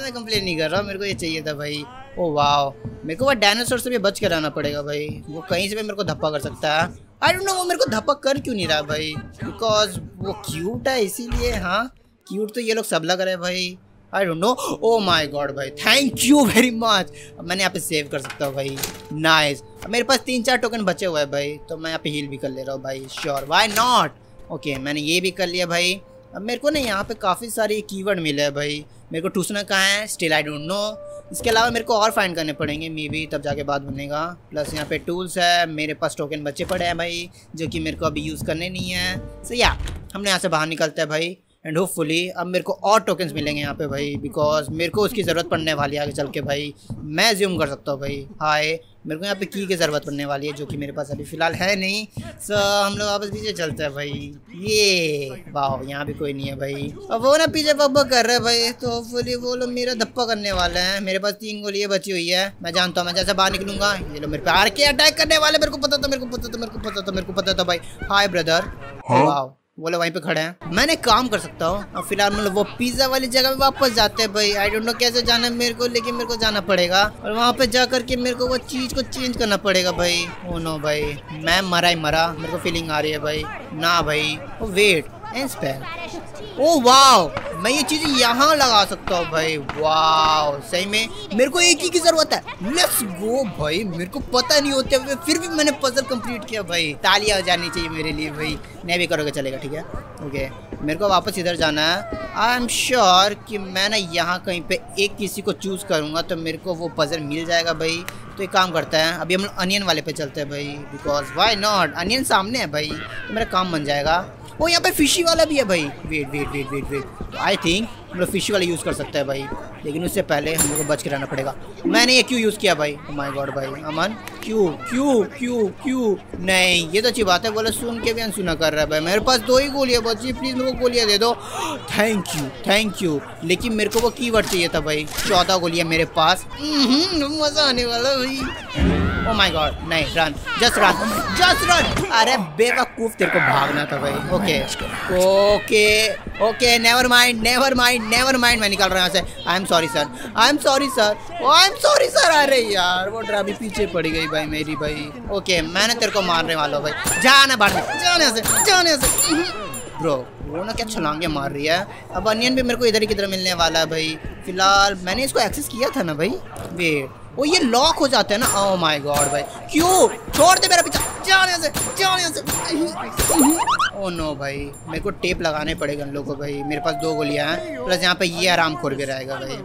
मैं कंप्लेन नहीं कर रहा हूँ, मेरे को ये चाहिए था भाई। ओ वाओ, मेरे को वह डायनासोर से भी बच के रहना पड़ेगा भाई, वो कहीं से भी मेरे को धप्पा कर सकता है। आई डोंट नो वो मेरे को धप्पा कर क्यों नहीं रहा भाई, बिकॉज वो क्यूट है इसीलिए। हाँ, क्यूट तो ये लोग सब लग रहे हैं भाई। I don't know. Oh my god भाई, थैंक यू वेरी मच। अब मैंने यहाँ पे सेव कर सकता हूँ भाई, नाइस। अब मेरे पास 3-4 टोकन बचे हुए हैं भाई, तो मैं यहाँ पे हील भी कर ले रहा हूँ भाई। Sure, why not. ओके, मैंने ये भी कर लिया भाई। अब मेरे को ना यहाँ पे काफ़ी सारे कीवर्ड मिले हैं भाई। मेरे को टूसना कहाँ है स्टिल आई डोंट नो। इसके अलावा मेरे को और फाइंड करने पड़ेंगे मे बी, तब जाके बात बनेगा। प्लस यहाँ पे टूल्स है, मेरे पास टोकन बचे पड़े हैं भाई, जो कि मेरे को अभी यूज़ करने नहीं है। सो या हमने यहाँ से बाहर निकलते हैं भाई, एंड होपफुली अब मेरे को और टोकन्स मिलेंगे यहाँ पे भाई, बिकॉज मेरे को उसकी ज़रूरत पड़ने वाली है आगे चल के भाई। मैं ज्यूम कर सकता हूँ भाई। हाय, मेरे को यहाँ पे की ज़रूरत पड़ने वाली है, जो कि मेरे पास अभी फ़िलहाल है नहीं। सो हम लोग वापस पीछे चलते हैं भाई। ये वाह, यहाँ भी कोई नहीं है भाई। अब वो ना पीछे पब्बा कर रहे हैं भाई, तो होपफुली वो लोग मेरा धप्पा करने वाले हैं। मेरे पास 3 गोलियाँ बची हुई है। मैं जानता हूँ मैं जैसे बाहर निकलूंगा ये लोग मेरे पे आर के अटैक करने वाले। मेरे को पता था भाई। Hi brother. वाह, वो लोग वहीं पे खड़े हैं, मैंने काम कर सकता हूँ। और फिलहाल मतलब वो पिज़्ज़ा वाली जगह पे वापस जाते हैं भाई। आई डोंट नो कैसे जाना है मेरे को, लेकिन मेरे को जाना पड़ेगा। और वहाँ पे जा करके मेरे को वो चीज़ को चेंज करना पड़ेगा भाई। ओ नो भाई, मैं मरा। मेरे को फीलिंग आ रही है भाई। ना भाई, ओ वेट, इंस्पेक्ट। ओ वाह, मैं ये चीज़ यहाँ लगा सकता हूँ भाई। वाह, सही में मेरे को एक ही की जरूरत है। लेट्स गो भाई, मेरे को पता नहीं होते हुए फिर भी मैंने पजल कंप्लीट किया भाई। तालियां हो जानी चाहिए मेरे लिए भाई। नहीं भी करोगे चलेगा, ठीक है। ओके, मेरे को वापस इधर जाना है। आई एम श्योर कि मैं ना यहाँ कहीं पे एक किसी को चूज़ करूँगा तो मेरे को वो पजल मिल जाएगा भाई। तो एक काम करता है, अभी हम लोग अनियन वाले पे चलते हैं भाई, बिकॉज वाई नॉट। अनियन सामने है भाई, तो मेरा काम बन जाएगा। वो यहाँ पे फिशी वाला भी है भाई। वेट, आई थिंक हम लोग फिशी वाला यूज़ कर सकते हैं भाई, लेकिन उससे पहले हम लोग को बच के रहना पड़ेगा। मैंने ये क्यों यूज़ किया भाई? माय गॉड भाई, अमन क्यों? नहीं, ये तो अच्छी बात है, बोला सुन के भी अनसुना कर रहा है भाई। मेरे पास 2 ही गोलियाँ बची, प्लीज़ मेरे को गोलियाँ दे दो। Thank you. लेकिन मेरे को वो कीवर्ड चाहिए था भाई। 14 गोलियाँ मेरे पास, मज़ा आने वाला भाई। ओ माय गॉड, नहीं, रन जस्ट रन। अरे बेवकूफ, तेरे को भागना था भाई। Okay, never mind. मैं निकल रहा हूँ यहाँ से। I am sorry sir. अरे यार, वो ड्रामी पीछे पड़ गई भाई मेरी भाई। ओके, मैंने तेरे को मारने वाला हूँ भाई। जाने से ब्रो, वो ना क्या छलांगे मार रही है। अब अनियन भी मेरे को इधर ही किधर मिलने वाला है भाई। फिलहाल मैंने इसको एक्सेस किया था ना भाई। वेट, वो ये लॉक हो जाता है ना। ओह माय गॉड भाई, क्यों छोड़ दे मेरा पीछा। जाने से। ओह नो भाई, मेरे को टेप लगाने पड़ेगा इन लोगों को भाई। मेरे पास 2 गोलियां हैं, प्लस यहाँ पे ये आराम खोल के रहेगा भाई।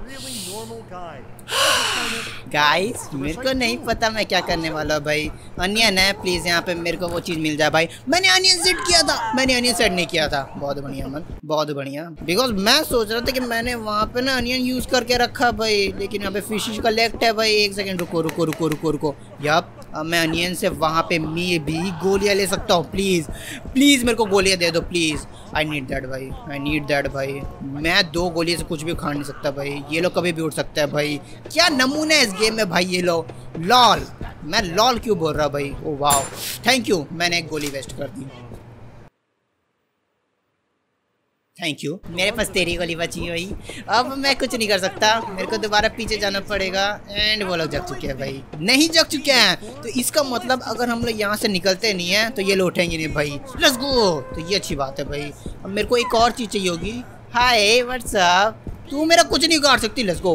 गाइस, मेरे को नहीं पता मैं क्या करने वाला हूँ भाई। अनियन है, प्लीज़ यहाँ पे मेरे को वो चीज़ मिल जाए भाई। मैंने अनियन सेट नहीं किया था। बहुत बढ़िया मन, बहुत बढ़िया, बिकॉज मैं सोच रहा था कि मैंने वहाँ पे ना अनियन यूज़ करके रखा भाई, लेकिन यहाँ पे फिशिश का लेफ्ट है भाई। एक सेकेंड, रुको। याप, अब मैं अनियन से वहाँ पे मैं भी गोलियाँ ले सकता हूँ। प्लीज़ मेरे को गोलियाँ दे दो प्लीज़। आई नीड दैट भाई। मैं 2 गोलियों से कुछ भी खा नहीं सकता भाई। ये लोग कभी भी उठ सकता है भाई। क्या नमूना है इस गेम में भाई। ये लोग लॉल, मैं लॉल क्यों बोल रहा भाई। ओ वाह, थैंक यू, मैंने एक गोली वेस्ट कर दी। थैंक यू, मेरे पास 13 गोली बची हुई। अब मैं कुछ नहीं कर सकता, मेरे को दोबारा पीछे जाना पड़ेगा। एंड वो लोग जग चुके हैं भाई। नहीं जग चुके हैं तो इसका मतलब अगर हम लोग यहाँ से निकलते नहीं हैं तो ये लोग उठेंगे नहीं भाई। लेट्स गो, तो ये अच्छी बात है भाई। अब मेरे को एक और चीज़ चाहिए होगी। हाय व्हाट्सअप, तू मेरा कुछ नहीं काट सकती। Let's go.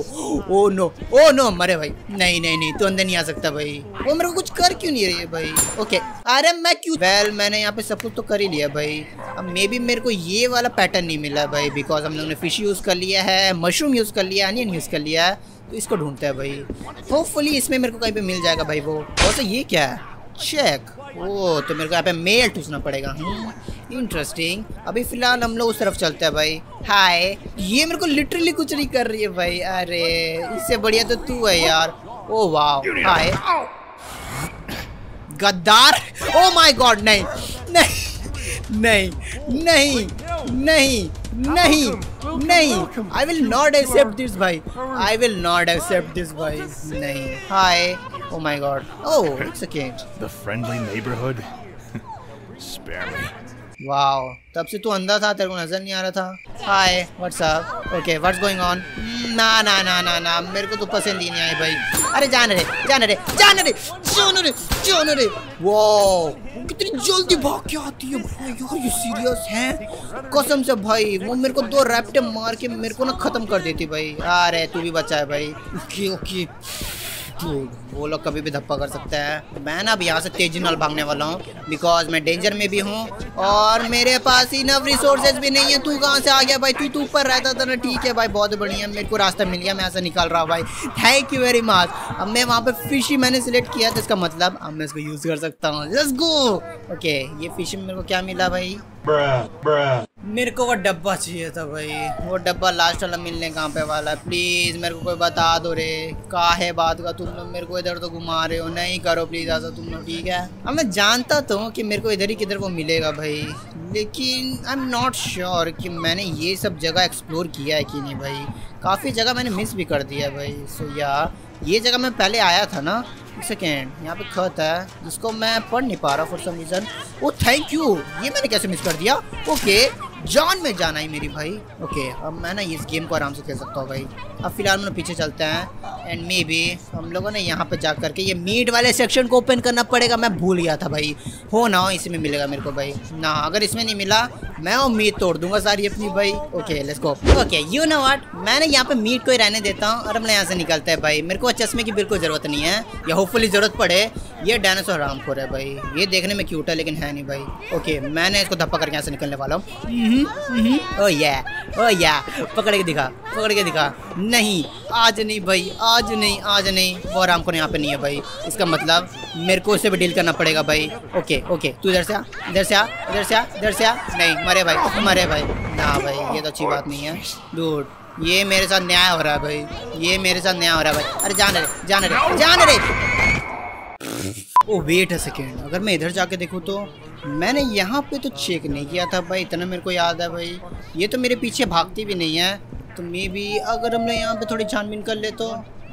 ओ नो मरे भाई, नहीं नहीं नहीं तू अंदर नहीं आ सकता भाई। वो मेरे को कुछ कर क्यों नहीं रही है भाई। ओके अरे मैं क्यों वेल मैंने यहाँ पे सब कुछ तो कर ही लिया भाई। अब मे बी मेरे को ये वाला पैटर्न नहीं मिला भाई बिकॉज हम लोगों ने फिश यूज़ कर लिया है, मशरूम यूज़ कर लिया, अनियन यूज़ कर लिया है, तो इसको ढूंढता है भाई। होपफुली इसमें मेरे को कहीं पे मिल जाएगा भाई वो। और तो ये क्या है चेक। ओ तो मेरे को यहाँ पे मेल ठूसना पड़ेगा। इंटरेस्टिंग। अभी फिलहाल हम लोग उस तरफ चलते हैं भाई। हाय ये मेरे को लिटरली कुछ नहीं कर रही है भाई। अरे इससे बढ़िया तो तू है यार। ओ वाह हाय गद्दार। ओ माय गॉड नहीं नहीं नहीं नहीं नहीं नहीं नहीं I will not accept this भाई, I will not accept this भाई नहीं। Hi oh my god. Oh it's a kid the friendly neighbourhood spare me. Wow तब से तू अंधा था, तेरे को नजर नहीं आ रहा था। Hi what's up. Okay what's going on. ना ना ना ना ना मेरे को तो पसंद ही नहीं आई भाई। अरे जाने रे जाने रे जाने रे जाने रे जाने रे। वाओ कितनी जल्दी भाग के आती है भाई यार। ये सीरियस है कसम से भाई। वो मेरे को दो रैप्टे मार के मेरे को ना खत्म कर देती भाई। अरे तू भी बचा है भाई। ओके ओके वो लोग कभी भी धप्पा कर सकता है। मैं ना अब यहाँ से तेजी नाल भागने वाला हूँ बिकॉज मैं डेंजर में भी हूँ और मेरे पास इनफ रिसोर्सेज भी नहीं है। तू कहाँ से आ गया भाई? तू ऊपर रहता था ना। ठीक है भाई बहुत बढ़िया मेरे को रास्ता मिल गया, मैं ऐसा निकाल रहा हूँ भाई। Thank you very much. अब मैं वहाँ पे फिश ही मैंने सिलेक्ट किया तो इसका मतलब अब मैं इसको यूज कर सकता हूँ। Let's go. ओके ये फिश में मेरे को क्या मिला भाई? मेरे को वो डब्बा चाहिए था भाई। वो डब्बा लास्ट वाला मिलने कहाँ पे वाला है? प्लीज मेरे को कोई बता दो रे। का है बात का तुम लोग मेरे को इधर तो घुमा रहे हो। नहीं करो प्लीज ऐसा तुम लोग। ठीक है अब मैं जानता तो हूँ कि मेरे को इधर ही किधर वो मिलेगा भाई, लेकिन आई एम नॉट श्योर कि मैंने ये सब जगह एक्सप्लोर किया है कि नहीं भाई। काफ़ी जगह मैंने मिस भी कर दिया है भाई। सो यार ये जगह मैं पहले आया था ना। सेकेंड यहाँ पे खत है जिसको मैं पढ़ नहीं पा रहा for some reason. Oh thank you. ये मैंने कैसे मिस कर दिया? ओके जान में जाना है मेरी भाई। ओके अब मैं ना इस गेम को आराम से खेल सकता हूँ भाई। अब फिलहाल हम लोग पीछे चलते हैं एंड मे बी हम लोगों ने यहाँ पे जा करके ये मीट वाले सेक्शन को ओपन करना पड़ेगा। मैं भूल गया था भाई। हो ना हो इसमें मिलेगा मेरे को भाई ना। अगर इसमें नहीं मिला मैं वो मीट तोड़ दूंगा सारी अपनी भाई। Okay let's go. Okay you know what मैंने यहाँ पे मीट को ही रहने देता हूँ और हम लोग यहाँ से निकलते हैं भाई। मेरे को चश्मे की बिल्कुल ज़रूरत नहीं है या होपफुली ज़रूरत पड़े। ये डायनासोर हरामखोर है भाई। ये देखने में क्यूट है लेकिन है नहीं भाई। ओके मैंने इसको धप्पा करके यहाँ से निकलने वाला हूँ। ओ या पकड़ के दिखा पकड़ के दिखा। नहीं आज नहीं भाई आज नहीं आज नहीं। वो हरामखोर यहाँ पे नहीं है भाई। इसका मतलब मेरे को उससे भी डील करना पड़ेगा भाई। ओके ओके तू इधर से आ इधर से आ इधर से आ इधर से आ। नहीं मरे भाई ना भाई ये तो अच्छी बात नहीं है। डूड ये मेरे साथ न्याय हो रहा है भाई। ये मेरे साथ न्याय हो रहा है भाई। अरे जाने रे जाने रे जाने रे। ओ वेट अ सेकेंड अगर मैं इधर जाके देखूँ तो मैंने यहाँ पे तो चेक नहीं किया था भाई इतना मेरे को याद है भाई। ये तो मेरे पीछे भागती भी नहीं है तो मे बी अगर हमने यहाँ पे थोड़ी छानबीन कर ले तो।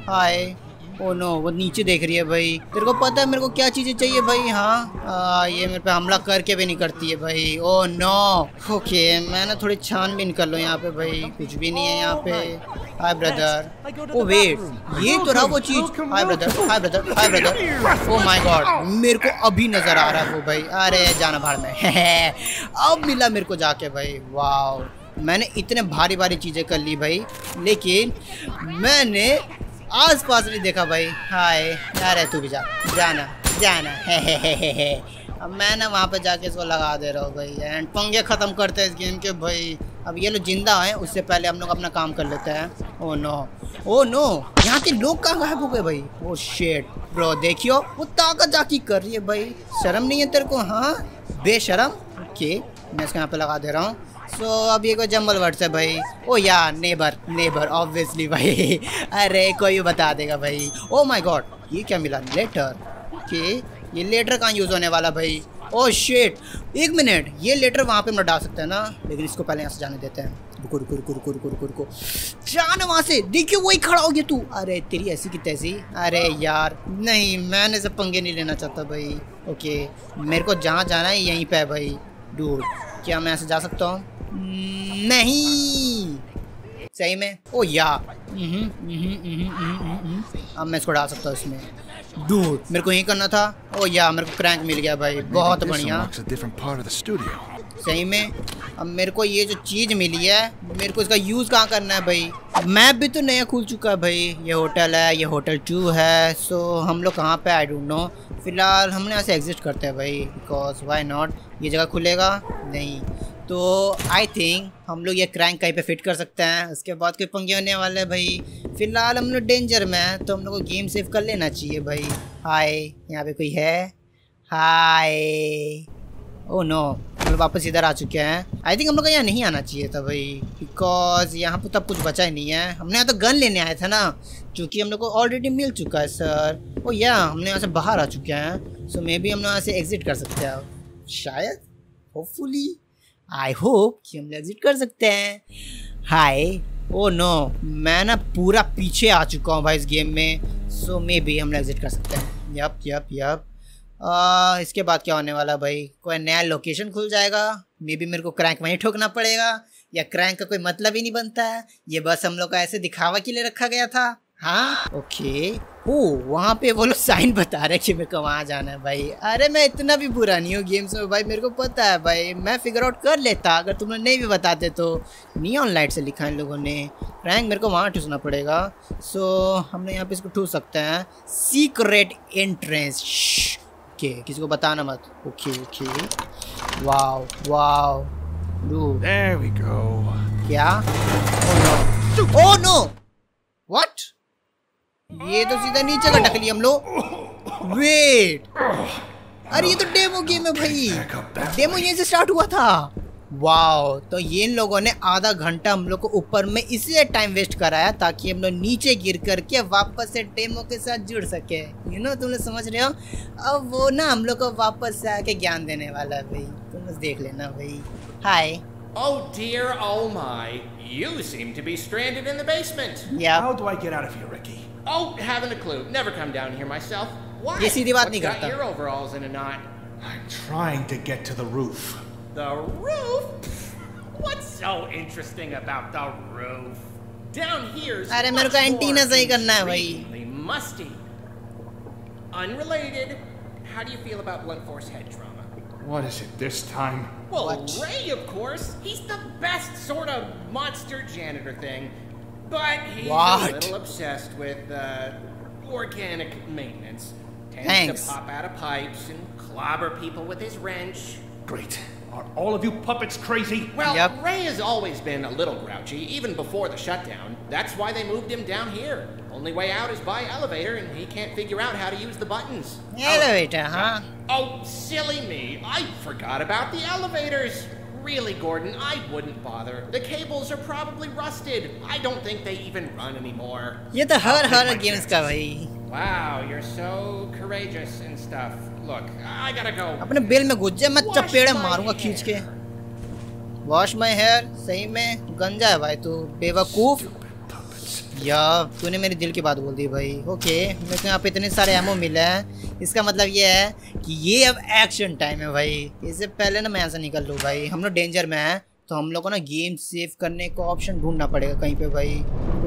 हाय ओ नो वो नीचे देख रही है भाई। तेरे को पता है मेरे को क्या चीज़ें चाहिए भाई। हाँ ये मेरे पे हमला करके भी नहीं करती है भाई। ओ नो ओके मैं ना थोड़ी छानबीन कर लूँ यहाँ पे भाई। कुछ भी नहीं है यहाँ पे। हाय ब्रदर। ओ वेट ये तो रहा वो चीज़। Hi brother hi brother hi brother. Oh my god मेरे को अभी नज़र आ रहा है वो भाई। अरे जाना भाड़ में अब मिला मेरे को जाके भाई। वाह मैंने इतने भारी भारी चीज़ें कर ली भाई लेकिन मैंने आस पास नहीं देखा भाई। हाय यार है तू भी जा जाना जाना है। अब मैं ना वहाँ पे जाके इसको लगा दे रहा हूँ भाई एंड पंगे ख़त्म करते हैं इस गेम के भाई। अब ये लोग जिंदा हैं उससे पहले हम लोग अपना काम कर लेते हैं। ओ नो यहाँ के लोग कहाँ गायब हो गए भाई। ओ शेट ब्रो देखियो वो ताकत जाकी कर रही है भाई। शर्म नहीं है तेरे को? हाँ बेशरम। ओके मैं इसको यहाँ पे लगा दे रहा हूँ। सो अब ये कोई जंबल वर्ड्स है भाई। ओ यार नेबर नेबर ऑब्वियसली भाई। अरे कोई बता देगा भाई। ओ माय गॉड ये क्या मिला? लेटर। ओके ये लेटर कहाँ यूज़ होने वाला भाई? ओ शिट एक मिनट ये लेटर वहाँ पे हम डाल सकते हैं ना लेकिन इसको पहले यहाँ से जाने देते हैं। रुको रुको रुको रुको रुको रुको रुको जान वहाँ से। देखिए वही खड़ा हो गया तू। अरे तेरी ऐसी की तैसी। अरे यार नहीं मैंने सब पंगे नहीं लेना चाहता भाई। ओके मेरे को जहाँ जाना है यहीं पर है भाई। डूड क्या मैं ऐसे जा सकता हूँ? नहीं सही में। ओ यार अब मैं इसको डाल सकता हूँ इसमें। डूड मेरे को यही करना था। ओ यार मेरे को क्रैंक मिल गया भाई। बहुत बढ़िया। सही में। अब मेरे को ये जो चीज़ मिली है, मेरे को इसका यूज़ कहाँ करना है भाई? मैप भी तो नया खुल चुका है भाई। ये होटल है, ये होटल 2 है। सो हम लोग कहाँ पे, आई डोंट नो। फ़िलहाल हमने यहाँ से एग्जिट करते हैं भाई, बिकॉज वाई नॉट। ये जगह खुलेगा नहीं तो आई थिंक हम लोग ये क्रैंक कहीं पे फिट कर सकते हैं। उसके बाद कोई पंगे होने वाले हैं भाई। फ़िलहाल हम लोग डेंजर में हैं तो हम लोग को गेम सेव कर लेना चाहिए भाई। हाय, यहाँ पे कोई है? हाय, ओह नो, हम लोग वापस इधर आ चुके हैं। आई थिंक हम लोग को यहाँ नहीं आना चाहिए था भाई, बिकॉज यहाँ पर तब कुछ बचा ही नहीं है। हमने यहाँ तो गन लेने आया था ना, चूँकि हम लोग को ऑलरेडी मिल चुका है सर। ओ या, हमने यहाँ से बाहर आ चुके हैं। सो मे बी हम लोग यहाँ से एग्ज़िट कर सकते हैं शायद, होपफुली, आई होप कि हम लोग एग्ज़िट कर सकते हैं। हाय, ओ नो, मैं ना पूरा पीछे आ चुका हूँ भाई इस गेम में। सो मे बी हम लोग एग्ज़िट कर सकते हैं। Yup yup yup. इसके बाद क्या होने वाला भाई? कोई नया लोकेशन खुल जाएगा। मे बी मेरे को क्रैंक वहीं ठोकना पड़ेगा, या क्रैंक का कोई मतलब ही नहीं बनता है, ये बस हम लोग का ऐसे दिखावा के लिए रखा गया था। हाँ, ओके। ओ, वहाँ पे वो लोग साइन बता रहे कि मेरे को वहाँ जाना है भाई। अरे मैं इतना भी बुरा नहीं हूँ गेम्स में भाई, मेरे को पता है भाई, मैं फिगर आउट कर लेता अगर तुम लोग नहीं भी बताते तो। नियॉन लाइट से लिखा है इन लोगों ने। रैंक मेरे को वहाँ ठूसना पड़ेगा। सो हमने यहाँ पे इसको ठूस सकते हैं। सीक्रेट एंट्रेंस, किसी को बताना मत। Okay okay, wow wow, there we go. क्या? Oh no, what? ये तो सीधा नीचे लटक लिए हम लोग। वेट, अरे ये तो डेमो गेम है भाई, डेमो यहीं से स्टार्ट हुआ था। वाओ, तो ये इन लोगों ने आधा घंटा हम लोग को ऊपर में इसीलिए टाइम वेस्ट कराया ताकि हम लोग नीचे गिर करके वापस से डेमो के साथ जुड़ सके। यू नो, तुम लोग समझ रहे हो। अब वो ना हम लोग को वापस से आके ज्ञान देने वाला है भाई, तुम लोग देख लेना भाई। Hi, oh dear, oh my, you seem to be stranded in the basement. Yeah. How do I get out of here, Ricky? Oh, haven't a clue. Never come down here myself. Why? ये सीधी बात नहीं करता। Your overalls in a knot. I'm trying to get to the roof. The roof? What's so interesting about the roof? Down here's अरे मेरे को antenna सही करना है भाई। Musty. Unrelated. How do you feel about blunt force head trauma? What is it this time? Well, what? Ray, of course. He's the best sort of monster janitor thing, but he's a little obsessed with organic maintenance. Tends to pop out of pipes and clobber people with his wrench. Great. Are all of you puppets crazy? Well, yep. Ray has always been a little grouchy, even before the shutdown. That's why they moved him down here. Only way out is by elevator, and he can't figure out how to use the buttons. Elevator, huh? Oh, silly me. I forgot about the elevators. Really, Gordon, I wouldn't bother. The cables are probably rusted. I don't think they even run anymore. Ye to horror games ka bhai. Wow, you're so courageous and stuff. Look, I gotta go. अपने बेल में घुस जा, मैं चपेड़े मारूंगा खींच के। Wash my hair, सही में गंजा है भाई तू, बेवकूफ। यार, तूने मेरे दिल की बात बोल दी भाई। ओके, मेरे को यहाँ पे इतने सारे एमओ मिले हैं, इसका मतलब ये है कि ये अब एक्शन टाइम है भाई। इससे पहले ना मैं यहाँ से निकल लूँ भाई, हम लोग डेंजर में हैं तो हम लोग को ना गेम सेव करने का ऑप्शन ढूंढना पड़ेगा कहीं पे भाई।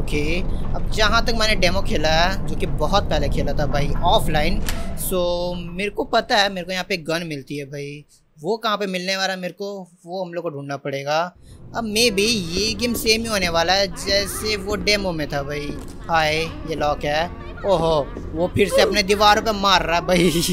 ओके, अब जहाँ तक मैंने डेमो खेला है, जो कि बहुत पहले खेला था भाई ऑफलाइन, सो मेरे को पता है मेरे को यहाँ पे गन मिलती है भाई। वो कहाँ पे मिलने वाला है मेरे को, वो हम लोग को ढूंढना पड़ेगा। अब मे बी ये गेम सेम ही होने वाला है जैसे वो डेमो में था भाई। हाय, ये लॉक है। ओहो, वो फिर से अपने दीवारों पे मार रहा है भाई।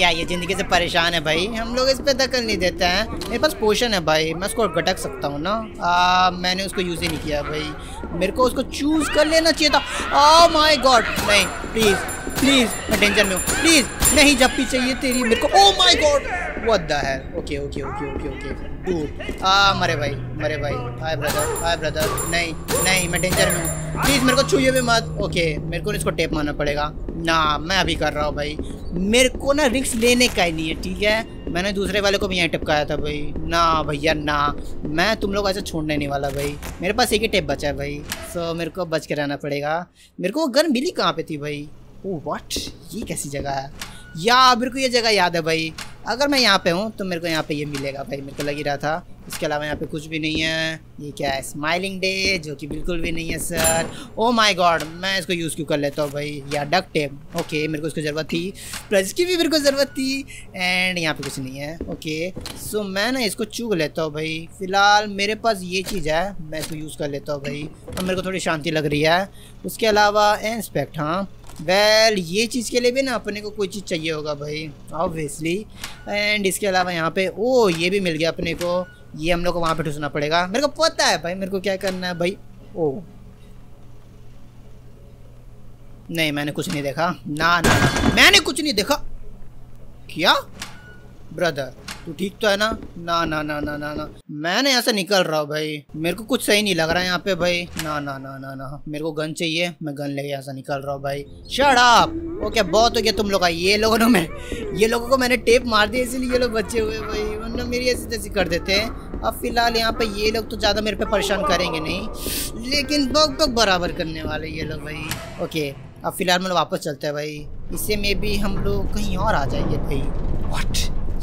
या ये ज़िंदगी से परेशान है भाई, हम लोग इस पे दखल नहीं देते हैं। मेरे पास पोशन है भाई, मैं उसको गटक सकता हूँ ना। मैंने उसको यूज़ ही नहीं किया भाई, मेरे को उसको चूज़ कर लेना चाहिए था। ओह माय गॉड, नहीं प्लीज़ प्लीज़, मैं डेंजर में हूँ, प्लीज़ नहीं जप्पी चाहिए तेरी मेरे को। Oh my god, what the hell. Okay okay okay okay okay, dude मरे भाई, मरे भाई। हाय ब्रदर, हाय ब्रदर, नहीं नहीं मैं डेंजर में हूँ, प्लीज़ मेरे को छूए भी मत। ओके, मेरे को इसको टेप मारना पड़ेगा ना, मैं अभी कर रहा हूँ भाई। मेरे को ना रिस्क लेने का ही नहीं है, ठीक है। मैंने दूसरे वाले को भी यहाँ टपकाया था भाई। ना भैया ना, मैं तुम लोग ऐसे छोड़ने नहीं वाला भाई। मेरे पास एक ही टेप बचा है भाई, सो मेरे को बच के रहना पड़ेगा। मेरे को वो गन मिली कहाँ पे थी भाई? ओ व्हाट, ये कैसी जगह है? या मेरे को ये जगह याद है भाई, अगर मैं यहाँ पे हूँ तो मेरे को यहाँ पे ये मिलेगा भाई, मेरे को लग ही रहा था। इसके अलावा यहाँ पे कुछ भी नहीं है। ये क्या है? स्माइलिंग डे, जो कि बिल्कुल भी नहीं है सर। ओ माय गॉड, मैं इसको यूज़ क्यों कर लेता हूँ भाई। या डक टेप, ओके मेरे को इसको ज़रूरत थी। प्लस की भी मेरे को ज़रूरत थी। एंड यहाँ पे कुछ नहीं है। ओके सो मैं ना इसको चूक लेता हूँ भाई। फ़िलहाल मेरे पास ये चीज़ है, मैं इसको यूज़ कर लेता हूँ भाई, और मेरे को थोड़ी शांति लग रही है। उसके अलावा इंस्पेक्ट, हाँ वेल ये चीज़ के लिए भी ना अपने को कोई चीज़ चाहिए होगा भाई ऑब्वियसली। एंड इसके अलावा यहाँ पे ओ ये भी मिल गया अपने को। ये हम लोग को वहाँ पे ठूसना पड़ेगा। मेरे को पता है भाई मेरे को क्या करना है भाई। ओ नहीं मैंने कुछ नहीं देखा ना, मैंने कुछ नहीं देखा क्या ब्रदर? तू ठीक तो है ना? ना ना ना ना ना ना मैंने यहाँ से निकल रहा हूँ भाई, मेरे को कुछ सही नहीं लग रहा है यहाँ पे भाई। ना ना ना ना ना मेरे को गन चाहिए, मैं गन लेके यहाँ से निकल रहा हूँ भाई। शट अप, ओके बहुत हो गया तुम लोग। ये लोगों ने मैं ये लोगों को मैंने टेप मार दिया इसीलिए ये लोग बचे हुए भाई, वरना मेरी ऐसी तैसी कर देते हैं। अब फिलहाल यहाँ पे ये लोग तो ज़्यादा मेरे पे परेशान करेंगे नहीं, लेकिन बग बग बराबर करने वाले ये लोग भाई। ओके अब फिलहाल मैं वापस चलते हैं भाई। इससे में भी हम लोग कहीं और आ जाएंगे भाई। व्हाट,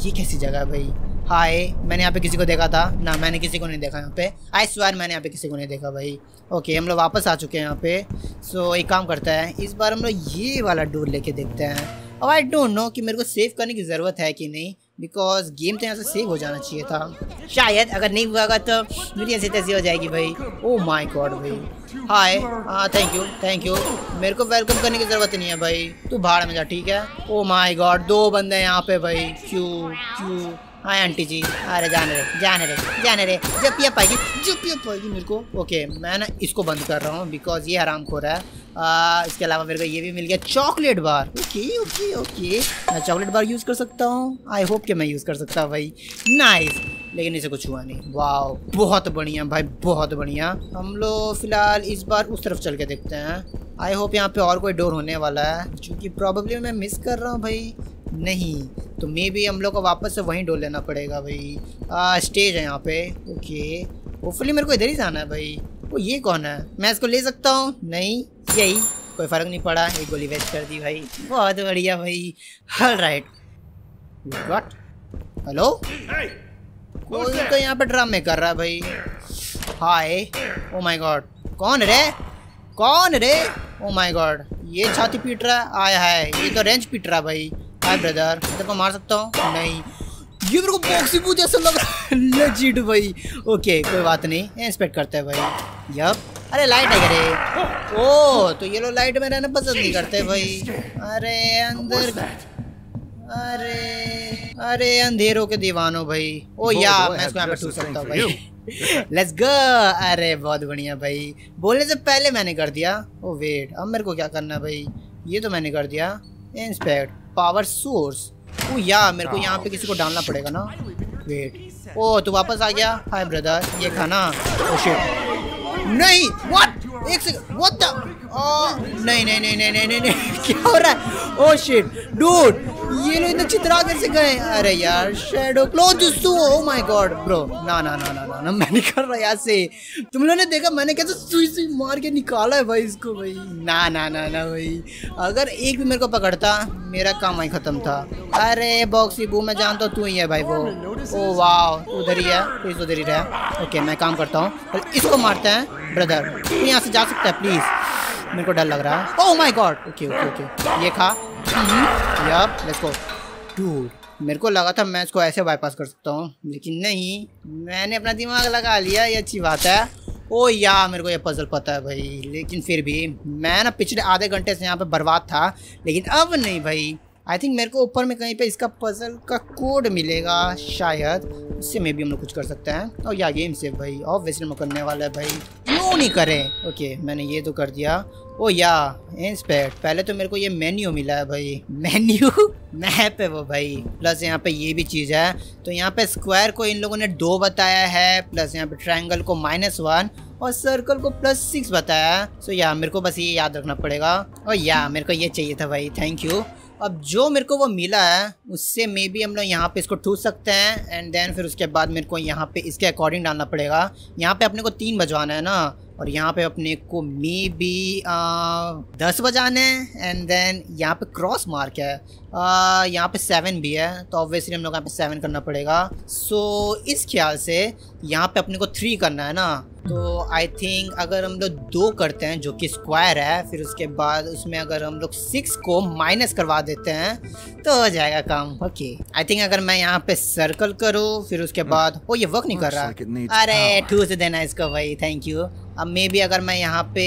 ये कैसी जगह है भाई? हाय मैंने यहाँ पे किसी को देखा था ना, मैंने किसी को नहीं देखा यहाँ पे। आई स्वेयर मैंने यहाँ पे किसी को नहीं देखा भाई। ओके हम लोग वापस आ चुके हैं यहाँ पे। सो एक काम करता है, इस बार हम लोग ये वाला डोर लेके देखते हैं। अब आई डोंट नो कि मेरे को सेव करने की ज़रूरत है कि नहीं, बिकॉज गेम तो यहाँ से सेव हो जाना चाहिए था शायद। अगर नहीं हुआ तो मेरी ऐसी तैसी हो जाएगी भाई। ओ माय गॉड भाई, हाय हाँ थैंक यू थैंक यू। मेरे को वेलकम करने की ज़रूरत नहीं है भाई, तू भाड़ में जा ठीक है। ओ माय गॉड दो बंदे हैं यहाँ पे भाई। क्यों क्यों? हाँ आंटी जी, अरे जाने रे जाने रे जाने रे, जब पिया पाएगी जब पिया पाएगी मेरे को। ओके मैं ना इसको बंद कर रहा हूँ बिकॉज ये हरामखोर है। इसके अलावा मेरे को ये भी मिल गया chocolate bar. Okay okay okay मैं चॉकलेट बार यूज़ कर सकता हूँ, आई होप कि मैं यूज़ कर सकता हूँ भाई। नाइस, लेकिन इसे कुछ हुआ नहीं। वाओ बहुत बढ़िया भाई बहुत बढ़िया। हम लोग फिलहाल इस बार उस तरफ चल के देखते हैं। आई होप यहाँ पे और कोई डोर होने वाला है, क्योंकि प्रॉब्लली मैं मिस कर रहा हूँ भाई। नहीं तो मे भी हम लोग को वापस से वहीं डोर लेना पड़ेगा भाई। स्टेज है यहाँ पे। ओके होपफुली मेरे को इधर ही जाना है भाई। वो ये कौन है? मैं इसको ले सकता हूँ? नहीं यही, कोई फ़र्क नहीं पड़ा, एक गोली वेस्ट कर दी भाई। बहुत बढ़िया भाई। ऑलराइट व्हाट, हेलो कोई तो यहाँ पे ड्रामे कर रहा है भाई। हाय ओ माय गॉड कौन रे कौन रे? ओ माय गॉड ये छाती पीट रहा है। आय हाय ये तो रेंज पीट रहा भाई। हाय ब्रदर तेरे को मार सकता हूँ? नहीं ये मेरे को बॉक्सिंग जैसा लग रहा है लेजिट भाई। ओके कोई बात नहीं, इंस्पेक्ट करते हैं भाई। यप अरे लाइट है अरे। ओ तो ये लोग लाइट में रहना पसंद नहीं करते भाई। अरे अंदर अरे अरे अंधेरों के दीवानों भाई। ओ यार मैं इसको यहाँ पे ठूस सकता हूँ भाई। Let's go. अरे बहुत बढ़िया भाई, बोलने से पहले मैंने कर दिया। ओ वेट अब मेरे को क्या करना है भाई? ये तो मैंने कर दिया। इंस्पेक्ट पावर सोर्स, ओ यार मेरे को यहाँ पे किसी को डालना पड़ेगा ना। वेट ओ तू वापस आ गया। हाय ब्रदर ये खाना। ओ शिट नहीं व्हाट, एक सेकंड व्हाट द, नहीं नहीं नहीं नहीं नहीं नहीं क्या हो रहा है? ओ शिट डूड ये लोग इतना चित्रा कैसे गए? अरे यार शैडो क्लोज सू। ओ माय गॉड ब्रो ना ना ना ना ना मैं निकल रहा यहाँ से। तुम लोगों ने देखा मैंने कैसे सुई सुई मार के निकाला है भाई इसको भाई। ना ना ना ना भाई, अगर एक भी मेरे को पकड़ता मेरा काम ही ख़त्म था। अरे बॉक्सी बू मैं जानता हूँ तू ही है भाई वो। ओ वाह उधर ही है, प्लीज़ उधर ही रहे। ओके मैं काम करता हूँ, इसको मारते हैं। ब्रदर तू यहाँ से जा सकता है प्लीज़, मेरे को डर लग रहा है। Oh my god okay okay okay ये खा। यार लेट्स गो। डूड मेरे को लगा था मैं इसको ऐसे बाईपास कर सकता हूँ, लेकिन नहीं मैंने अपना दिमाग लगा लिया, ये अच्छी बात है। ओ यार मेरे को ये पजल पता है भाई, लेकिन फिर भी मैं ना पिछले आधे घंटे से यहाँ पे बर्बाद था, लेकिन अब नहीं भाई। आई थिंक मेरे को ऊपर में कहीं पे इसका पजल का कोड मिलेगा शायद, उससे मे भी हम लोग कुछ कर सकते हैं। और या गेम सेव भाई ऑब्वियसली मैं करने वाला है भाई, क्यों नहीं करें। ओके मैंने ये तो कर दिया। ओ या इंस्पेक्ट पहले तो मेरे को ये मेन्यू मिला है भाई। मेन्यू मैप है वो भाई, प्लस यहाँ पे ये भी चीज़ है। तो यहाँ पे स्क्वायर को इन लोगों ने 2 बताया है, प्लस यहाँ पे ट्रायंगल को -1 और सर्कल को +6 बताया है। सो या मेरे को बस ये याद रखना पड़ेगा। और या मेरे को ये चाहिए था भाई, थैंक यू। अब जो मेरे को वो मिला है उससे मे बी हम लोग यहाँ पे इसको ठूस सकते हैं, एंड देन फिर उसके बाद मेरे को यहाँ पे इसके अकॉर्डिंग डालना पड़ेगा। यहाँ पे अपने को 3 बजवाना है ना, और यहाँ पे अपने को मे बी 10 बजाने हैं एंड देन यहाँ पे क्रॉस मार्क है, यहाँ पे 7 भी है तो ऑब्वियसली हम लोग यहाँ पे 7 करना पड़ेगा। सो इस ख्याल से यहाँ पे अपने को 3 करना है ना, तो आई थिंक अगर हम लोग 2 करते हैं जो कि स्क्वायर है, फिर उसके बाद उसमें अगर हम लोग 6 को माइनस करवा देते हैं तो हो जाएगा काम। ओके आई थिंक अगर मैं यहाँ पे सर्कल करूँ फिर उसके बाद ओ ये वर्क नहीं कर रहा, अरे टू से देना इसको भाई, थैंक यू। अब मे भी अगर मैं यहाँ पे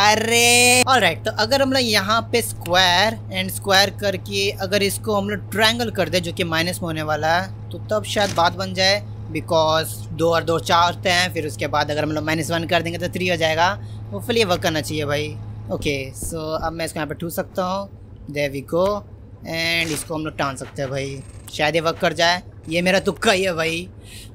अरे ऑलराइट, तो अगर हम लोग यहाँ पे स्क्वायर एंड स्क्वायर करके अगर इसको हम लोग ट्रायंगल कर दे जो कि माइनस में होने वाला है तो तब शायद बात बन जाए, बिकॉज 2 और 2 4 होते हैं। फिर उसके बाद अगर हम लोग -1 कर देंगे तो 3 हो जाएगा। होपफुली ये वर्क करना चाहिए भाई। ओके सो अब मैं इसको यहाँ पे ठूस सकता हूँ, देयर वी गो, एंड इसको हम लोग टान सकते हैं भाई, शायद ये वर्क कर जाए, ये मेरा तुक्का ही है भाई।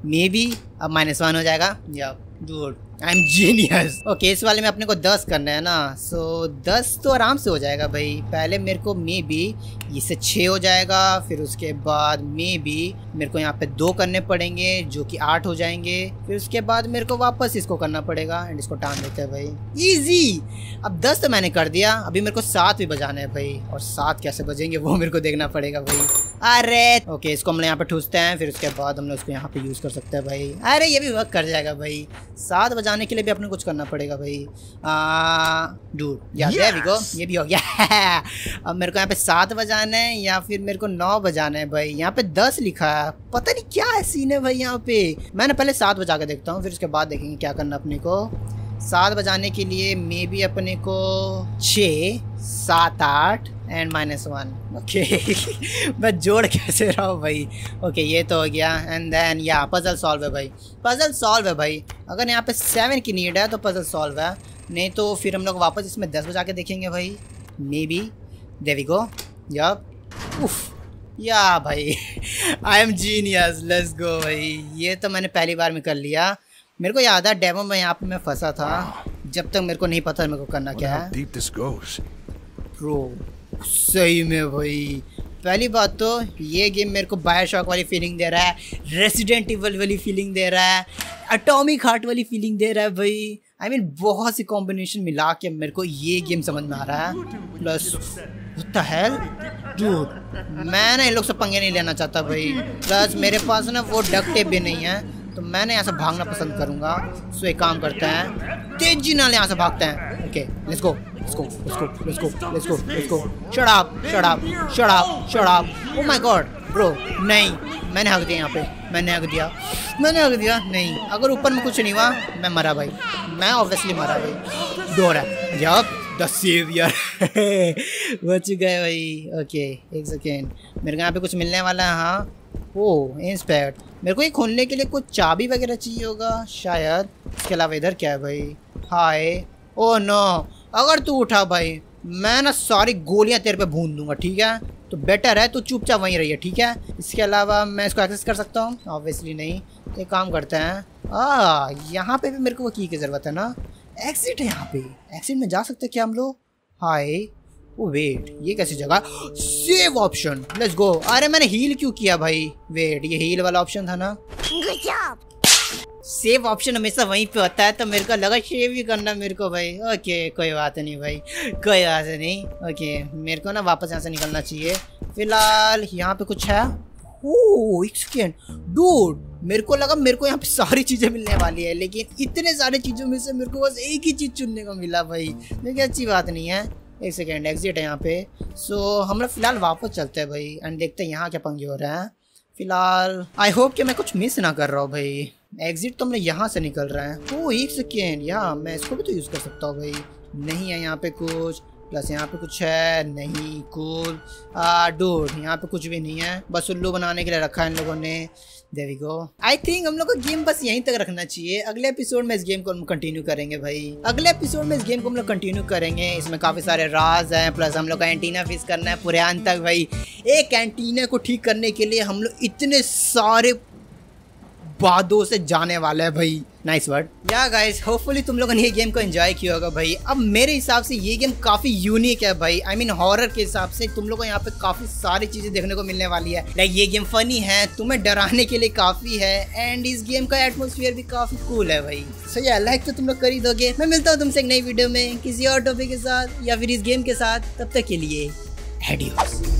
मे बी अब -1 हो जाएगा। Yeah good, I am genius. Okay इस वाले में अपने को 10 करना है ना, सो 10 तो आराम से हो जाएगा भाई। पहले मेरे को मे बी इससे 6 हो जाएगा, फिर उसके बाद मे बी मेरे को यहाँ पे 2 करने पड़ेंगे जो कि 8 हो जाएंगे, फिर उसके बाद मेरे को वापस इसको करना पड़ेगा एंड इसको टान देते हैं भाई, इजी। अब 10 तो मैंने कर दिया, अभी मेरे को 7 भी बजाना है भाई, और 7 कैसे बजेंगे वो मेरे को देखना पड़ेगा भाई। अरे ओके इसको हम लोग यहाँ पे ठूसते हैं, फिर उसके बाद हम लोग उसको यहाँ पे यूज़ कर सकते हैं भाई। अरे ये भी वर्क कर जाएगा भाई, 7 बजाने के लिए भी अपने कुछ करना पड़ेगा भाई। डूड या देयर वी गो, ये भी हो गया। अब मेरे को यहाँ पे 7 बजाना है या फिर मेरे को 9 बजाना है भाई। यहाँ पे 10 लिखा है, पता नहीं क्या है सीन है भाई। यहाँ पे मैंने पहले 7 बजा के देखता हूँ, फिर उसके बाद देखेंगे क्या करना अपने को। 7 बजाने के लिए मे बी अपने को 6 7 8 एंड -1। ओके बस जोड़ कैसे रहा हूँ भाई। ओके ये तो हो गया and then yeah puzzle solve है भाई, पजल सॉल्व है भाई। अगर यहाँ पे 7 की नीड है तो पजल सॉल्व है, नहीं तो फिर हम लोग वापस इसमें 10 बजा के देखेंगे भाई। Maybe there we go. Yup उफ या भाई, I am genius, let's go भाई। ये तो मैंने पहली बार में कर लिया। मेरे को याद है डेमो में यहाँ पे मैं फंसा था, जब तक मेरे को नहीं पता मेरे को करना क्या है। ब्रो सही में भाई, पहली बात तो ये गेम मेरे को बायोशॉक वाली फीलिंग दे रहा है, रेसिडेंट इवल वाली फीलिंग दे रहा है, एटॉमिक हार्ट वाली फीलिंग दे रहा है भाई। आई मीन बहुत सी कॉम्बिनेशन मिला के मेरे को ये गेम समझ में आ रहा है। Plus what the hell dude, मैं ना इन लोग से पंगे नहीं लेना चाहता भाई। प्लस मेरे पास ना वो डक टेप भी नहीं है, तो मैंने यहाँ से भागना पसंद करूँगा। सो एक काम करते हैं, तेजी नाल यहाँ से भागते हैं। Okay let's go let's go let's go let's go let's go. Shut up shut up shut up shut up. Oh my god bro, नहीं मैंने हक दिया, यहाँ पे मैंने हक दिया, मैंने हक दिया। नहीं अगर ऊपर में कुछ नहीं हुआ मैं मरा भाई, मैं ऑब्वियसली मरा भाई। दो रहा जब द सेवियर बच गए भाई। ओके एक सेकेंड, मेरे को यहाँ पे कुछ मिलने वाला है। हाँ ओह इंस्पेक्ट, मेरे को ये खोलने के लिए कुछ चाबी वगैरह चाहिए होगा शायद। इसके अलावा इधर क्या है भाई? हाय ओह नो, अगर तू उठा भाई मैं ना सारी गोलियां तेरे पे भून दूंगा, ठीक है? तो बेटर है तू चुपचाप वहीं रहिए, ठीक है? इसके अलावा मैं इसको एक्सेस कर सकता हूँ? ऑब्वियसली नहीं। तो एक काम करते हैं, यहाँ पे भी मेरे को वो की ज़रूरत है ना। एग्जिट है यहाँ पे, एग्जिट में जा सकते क्या हम लोग? हाय ओ वेट, ये कैसी जगह? Save option, let's go. अरे मैंने हील क्यों किया भाई? वेट ये हील वाला ऑप्शन था ना। Good job. सेव ऑप्शन हमेशा वहीं पे होता है, तो मेरे को लगा सेव ही करना मेरे को भाई। ओके कोई बात नहीं भाई, कोई बात नहीं। ओके मेरे को ना वापस यहाँ से निकलना चाहिए। फिलहाल यहाँ पे कुछ है? ओह एक सेकेंड डूड, मेरे को लगा मेरे को यहाँ पे सारी चीज़ें मिलने वाली है, लेकिन इतने सारे चीज़ों में से मेरे को बस एक ही चीज़ चुनने को मिला भाई। लेकिन अच्छी बात नहीं है। एक सेकेंड एग्जिट है यहाँ पे। सो हम लोग फिलहाल वापस चलते हैं भाई एंड देखते हैं यहाँ क्या पंगे हो रहे हैं। फिलहाल आई होप कि मैं कुछ मिस ना कर रहा हूँ भाई। एग्जिट तो हम लोग यहाँ से निकल रहे हैं। ओह एक सेकेंड, यहाँ मैं इसको भी तो यूज़ कर सकता हूँ भाई। नहीं है यहाँ पे कुछ, प्लस यहाँ पे कुछ है नहीं। कूल डूड, यहाँ पे कुछ भी नहीं है, बस उल्लू बनाने के लिए रखा है इन लोगों ने। There we go. I think हम लोग को गेम बस यहीं तक रखना चाहिए। अगले एपिसोड में इस गेम को हम कंटिन्यू करेंगे भाई। अगले एपिसोड में इस गेम को हम लोग कंटिन्यू करेंगे। इसमें काफ़ी सारे राज हैं, प्लस हम लोग का एंटीना फिक्स करना है पूरे अंत तक भाई। एक एंटीना को ठीक करने के लिए हम लोग इतने सारे बादों से जाने वाले हैं भाई। Nice word yeah guys, hopefully तुम लोगों ने ये गेम को एंजॉय किया होगा भाई। अब मेरे हिसाब से ये गेम काफ़ी यूनिक है भाई, आई मीन हॉरर के हिसाब से तुम लोगों को यहाँ पे काफ़ी सारी चीज़ें देखने को मिलने वाली है। लाइक ये गेम फनी है, तुम्हें डराने के लिए काफ़ी है, एंड इस गेम का एटमोसफियर भी काफ़ी कूल है भाई। सो या लाइक तो तुम लोग कर ही दोगे। मैं मिलता हूँ तुमसे एक नई वीडियो में किसी और टॉपिक के साथ या फिर इस गेम के साथ, तब तक के लिए एडियोस।